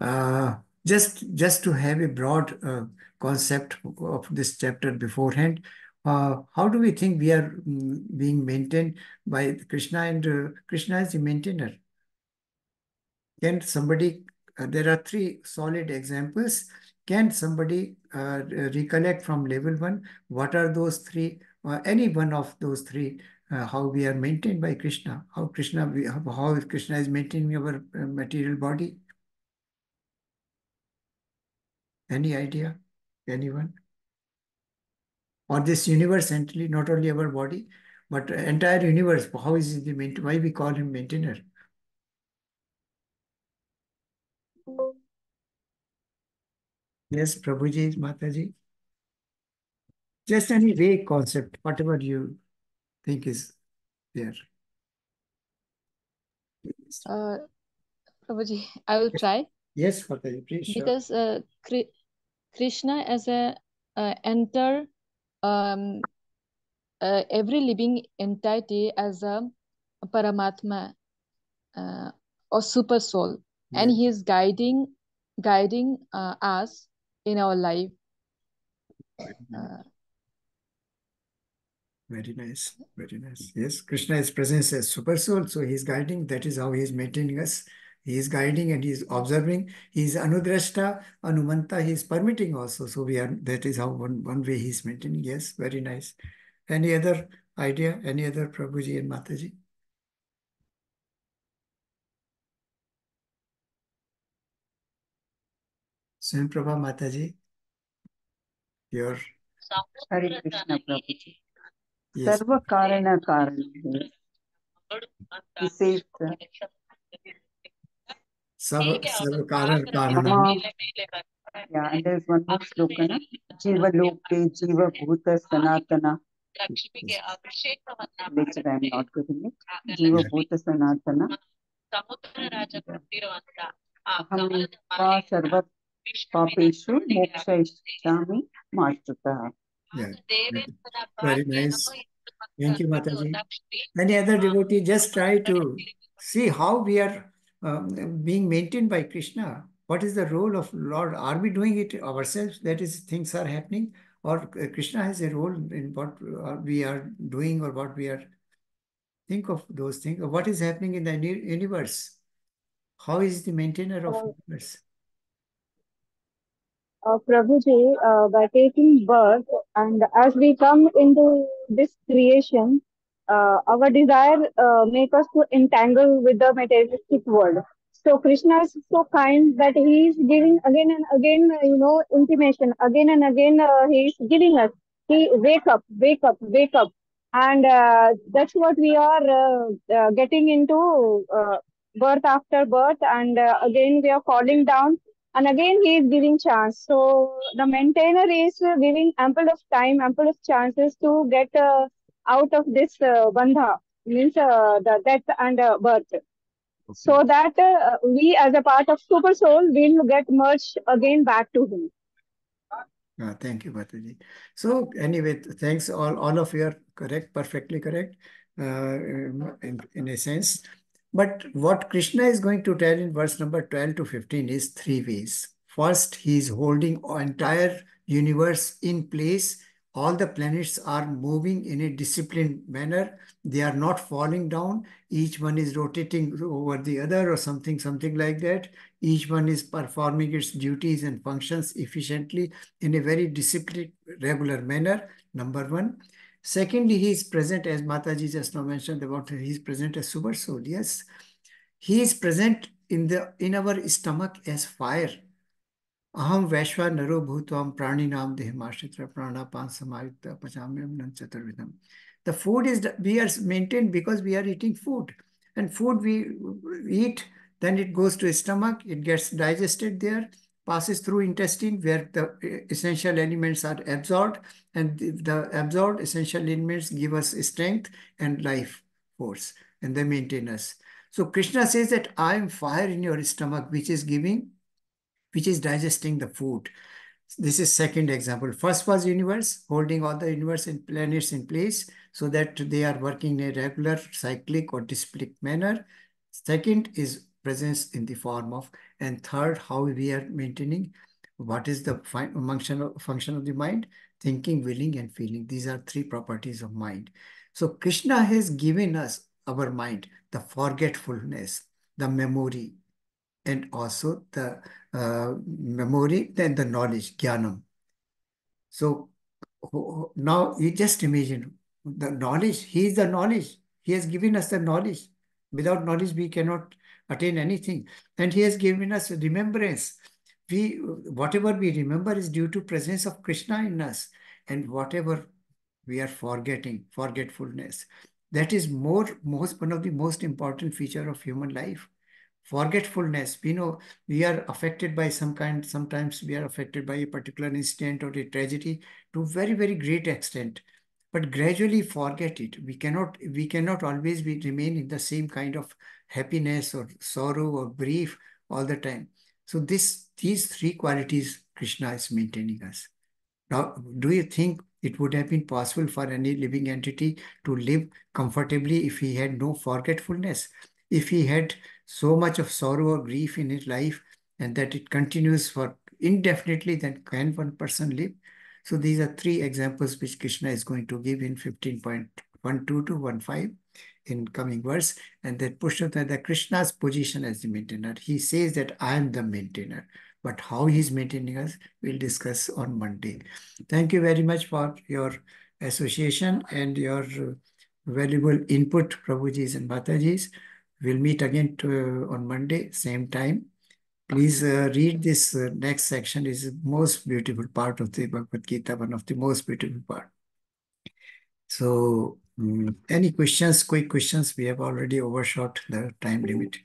uh, just, just to have a broad uh, concept of this chapter beforehand, uh, how do we think we are being maintained by Krishna, and uh, Krishna is the maintainer? Can somebody, uh, there are three solid examples. Can somebody uh, recollect from level one, what are those three, uh, any one of those three, uh, how we are maintained by Krishna, how Krishna, we, how Krishna is maintaining our uh, material body? Any idea? Anyone? Or this universe entirely, not only our body, but entire universe, how is he the maintainer? Why we call him maintainer? Yes, Prabhuji, Mataji. Just any vague concept, whatever you think is there. Uh, Prabhuji, I will try. Yes, Mataji, please. Because sure. uh, Kri Krishna as a uh, enter um, uh, every living entity as a Paramatma uh, or super soul, yes. And he is guiding guiding uh, us in our life. Uh, very nice, very nice. Yes, Krishna is present as super soul, so he is guiding. That is how he is maintaining us. He is guiding and he is observing. He is anudrashta, anumanta. He is permitting also. So we are. That is how one one way he is maintaining. Yes, very nice. Any other idea? Any other, Prabhuji and Mataji? Swam Prabha Mataji, your Hare Krishna Prabhu. Yes. Sarva Karana Karana. He says Sarva Karana Karana. Yeah, and there is one more sloka, na? Jiva Lokte, Jiva Bhuta Sanatana. Which I am not getting it. Jiva Bhuta Sanatana. Samudra Raja Bhaktiravanta. Aham Sarvat. Papeshu, Moksha Ishtami, Mashtutaha. Yeah. Very nice. Thank you, Mataji. Any other devotee, just try to see how we are um, being maintained by Krishna. What is the role of Lord? Are we doing it ourselves? That is, things are happening, or Krishna has a role in what we are doing or what we are. Think of those things. What is happening in the universe? How is the maintainer of the universe? Uh, Prabhuji, uh, by taking birth, and as we come into this creation, uh, our desire uh, make us to entangle with the materialistic world. So Krishna is so kind that he is giving again and again, you know, intimation. Again and again, uh, he is giving us. He wake up, wake up, wake up, and uh, that's what we are uh, uh, getting into uh, birth after birth, and uh, again we are falling down. And again, he is giving chance. So the maintainer is giving ample of time, ample of chances to get uh, out of this uh, bandha, means uh, the death and uh, birth. Okay. so that uh, we, as a part of Super Soul, will get merged again back to him. Ah, thank you, Bhataji. So anyway, thanks all, all of you are correct, perfectly correct, uh, in, in a sense. But what Krishna is going to tell in verse number twelve to fifteen is three ways. First, he is holding the entire universe in place. All the planets are moving in a disciplined manner. They are not falling down. Each one is rotating over the other or something, something like that. Each one is performing its duties and functions efficiently in a very disciplined, regular manner, number one. Secondly, he is present, as Mataji just now mentioned about, he is present as Super Soul, yes. He is present in, the, in our stomach as fire. Aham Vaishwa Naro Bhutvam Praninam Dehimashitra Prana Pansamarita Pachamyam Nan Chaturvidam. The food is, we are maintained because we are eating food. And food we eat, then it goes to stomach, it gets digested there, passes through intestine where the essential elements are absorbed, and the absorbed essential elements give us strength and life force, and they maintain us. So Krishna says that I am fire in your stomach, which is giving, which is digesting the food. This is second example. First was universe, holding all the universe and planets in place so that they are working in a regular, cyclic or disciplined manner. Second is presence in the form of, and third, how we are maintaining, what is the function of, function of the mind, thinking, willing and feeling. These are three properties of mind. So Krishna has given us, our mind, the forgetfulness, the memory, and also the uh, memory, then the knowledge, jnanam. So now you just imagine the knowledge, he is the knowledge. He has given us the knowledge. Without knowledge, we cannot attain anything. And he has given us remembrance. We, whatever we remember is due to presence of Krishna in us. And whatever we are forgetting, forgetfulness, that is more, most, one of the most important feature of human life. Forgetfulness, we know we are affected by some kind, sometimes we are affected by a particular incident or a tragedy to very, very great extent. But gradually forget it. We cannot, we cannot always be, remain in the same kind of happiness or sorrow or grief all the time. So this, these three qualities Krishna is maintaining us. Now, do you think it would have been possible for any living entity to live comfortably if he had no forgetfulness? If he had so much of sorrow or grief in his life and that it continues for indefinitely, then can one person live? So these are three examples which Krishna is going to give in fifteen point twelve to fifteen in coming verse. And that Purushottam, the Krishna's position as the maintainer, he says that I am the maintainer. But how he is maintaining us, we'll discuss on Monday. Thank you very much for your association and your valuable input, Prabhuji's and Mataji's. We'll meet again to, uh, on Monday, same time. Please uh, read this uh, next section. It's the most beautiful part of the Bhagavad Gita, one of the most beautiful part. So um, any questions, quick questions? We have already overshot the time limit.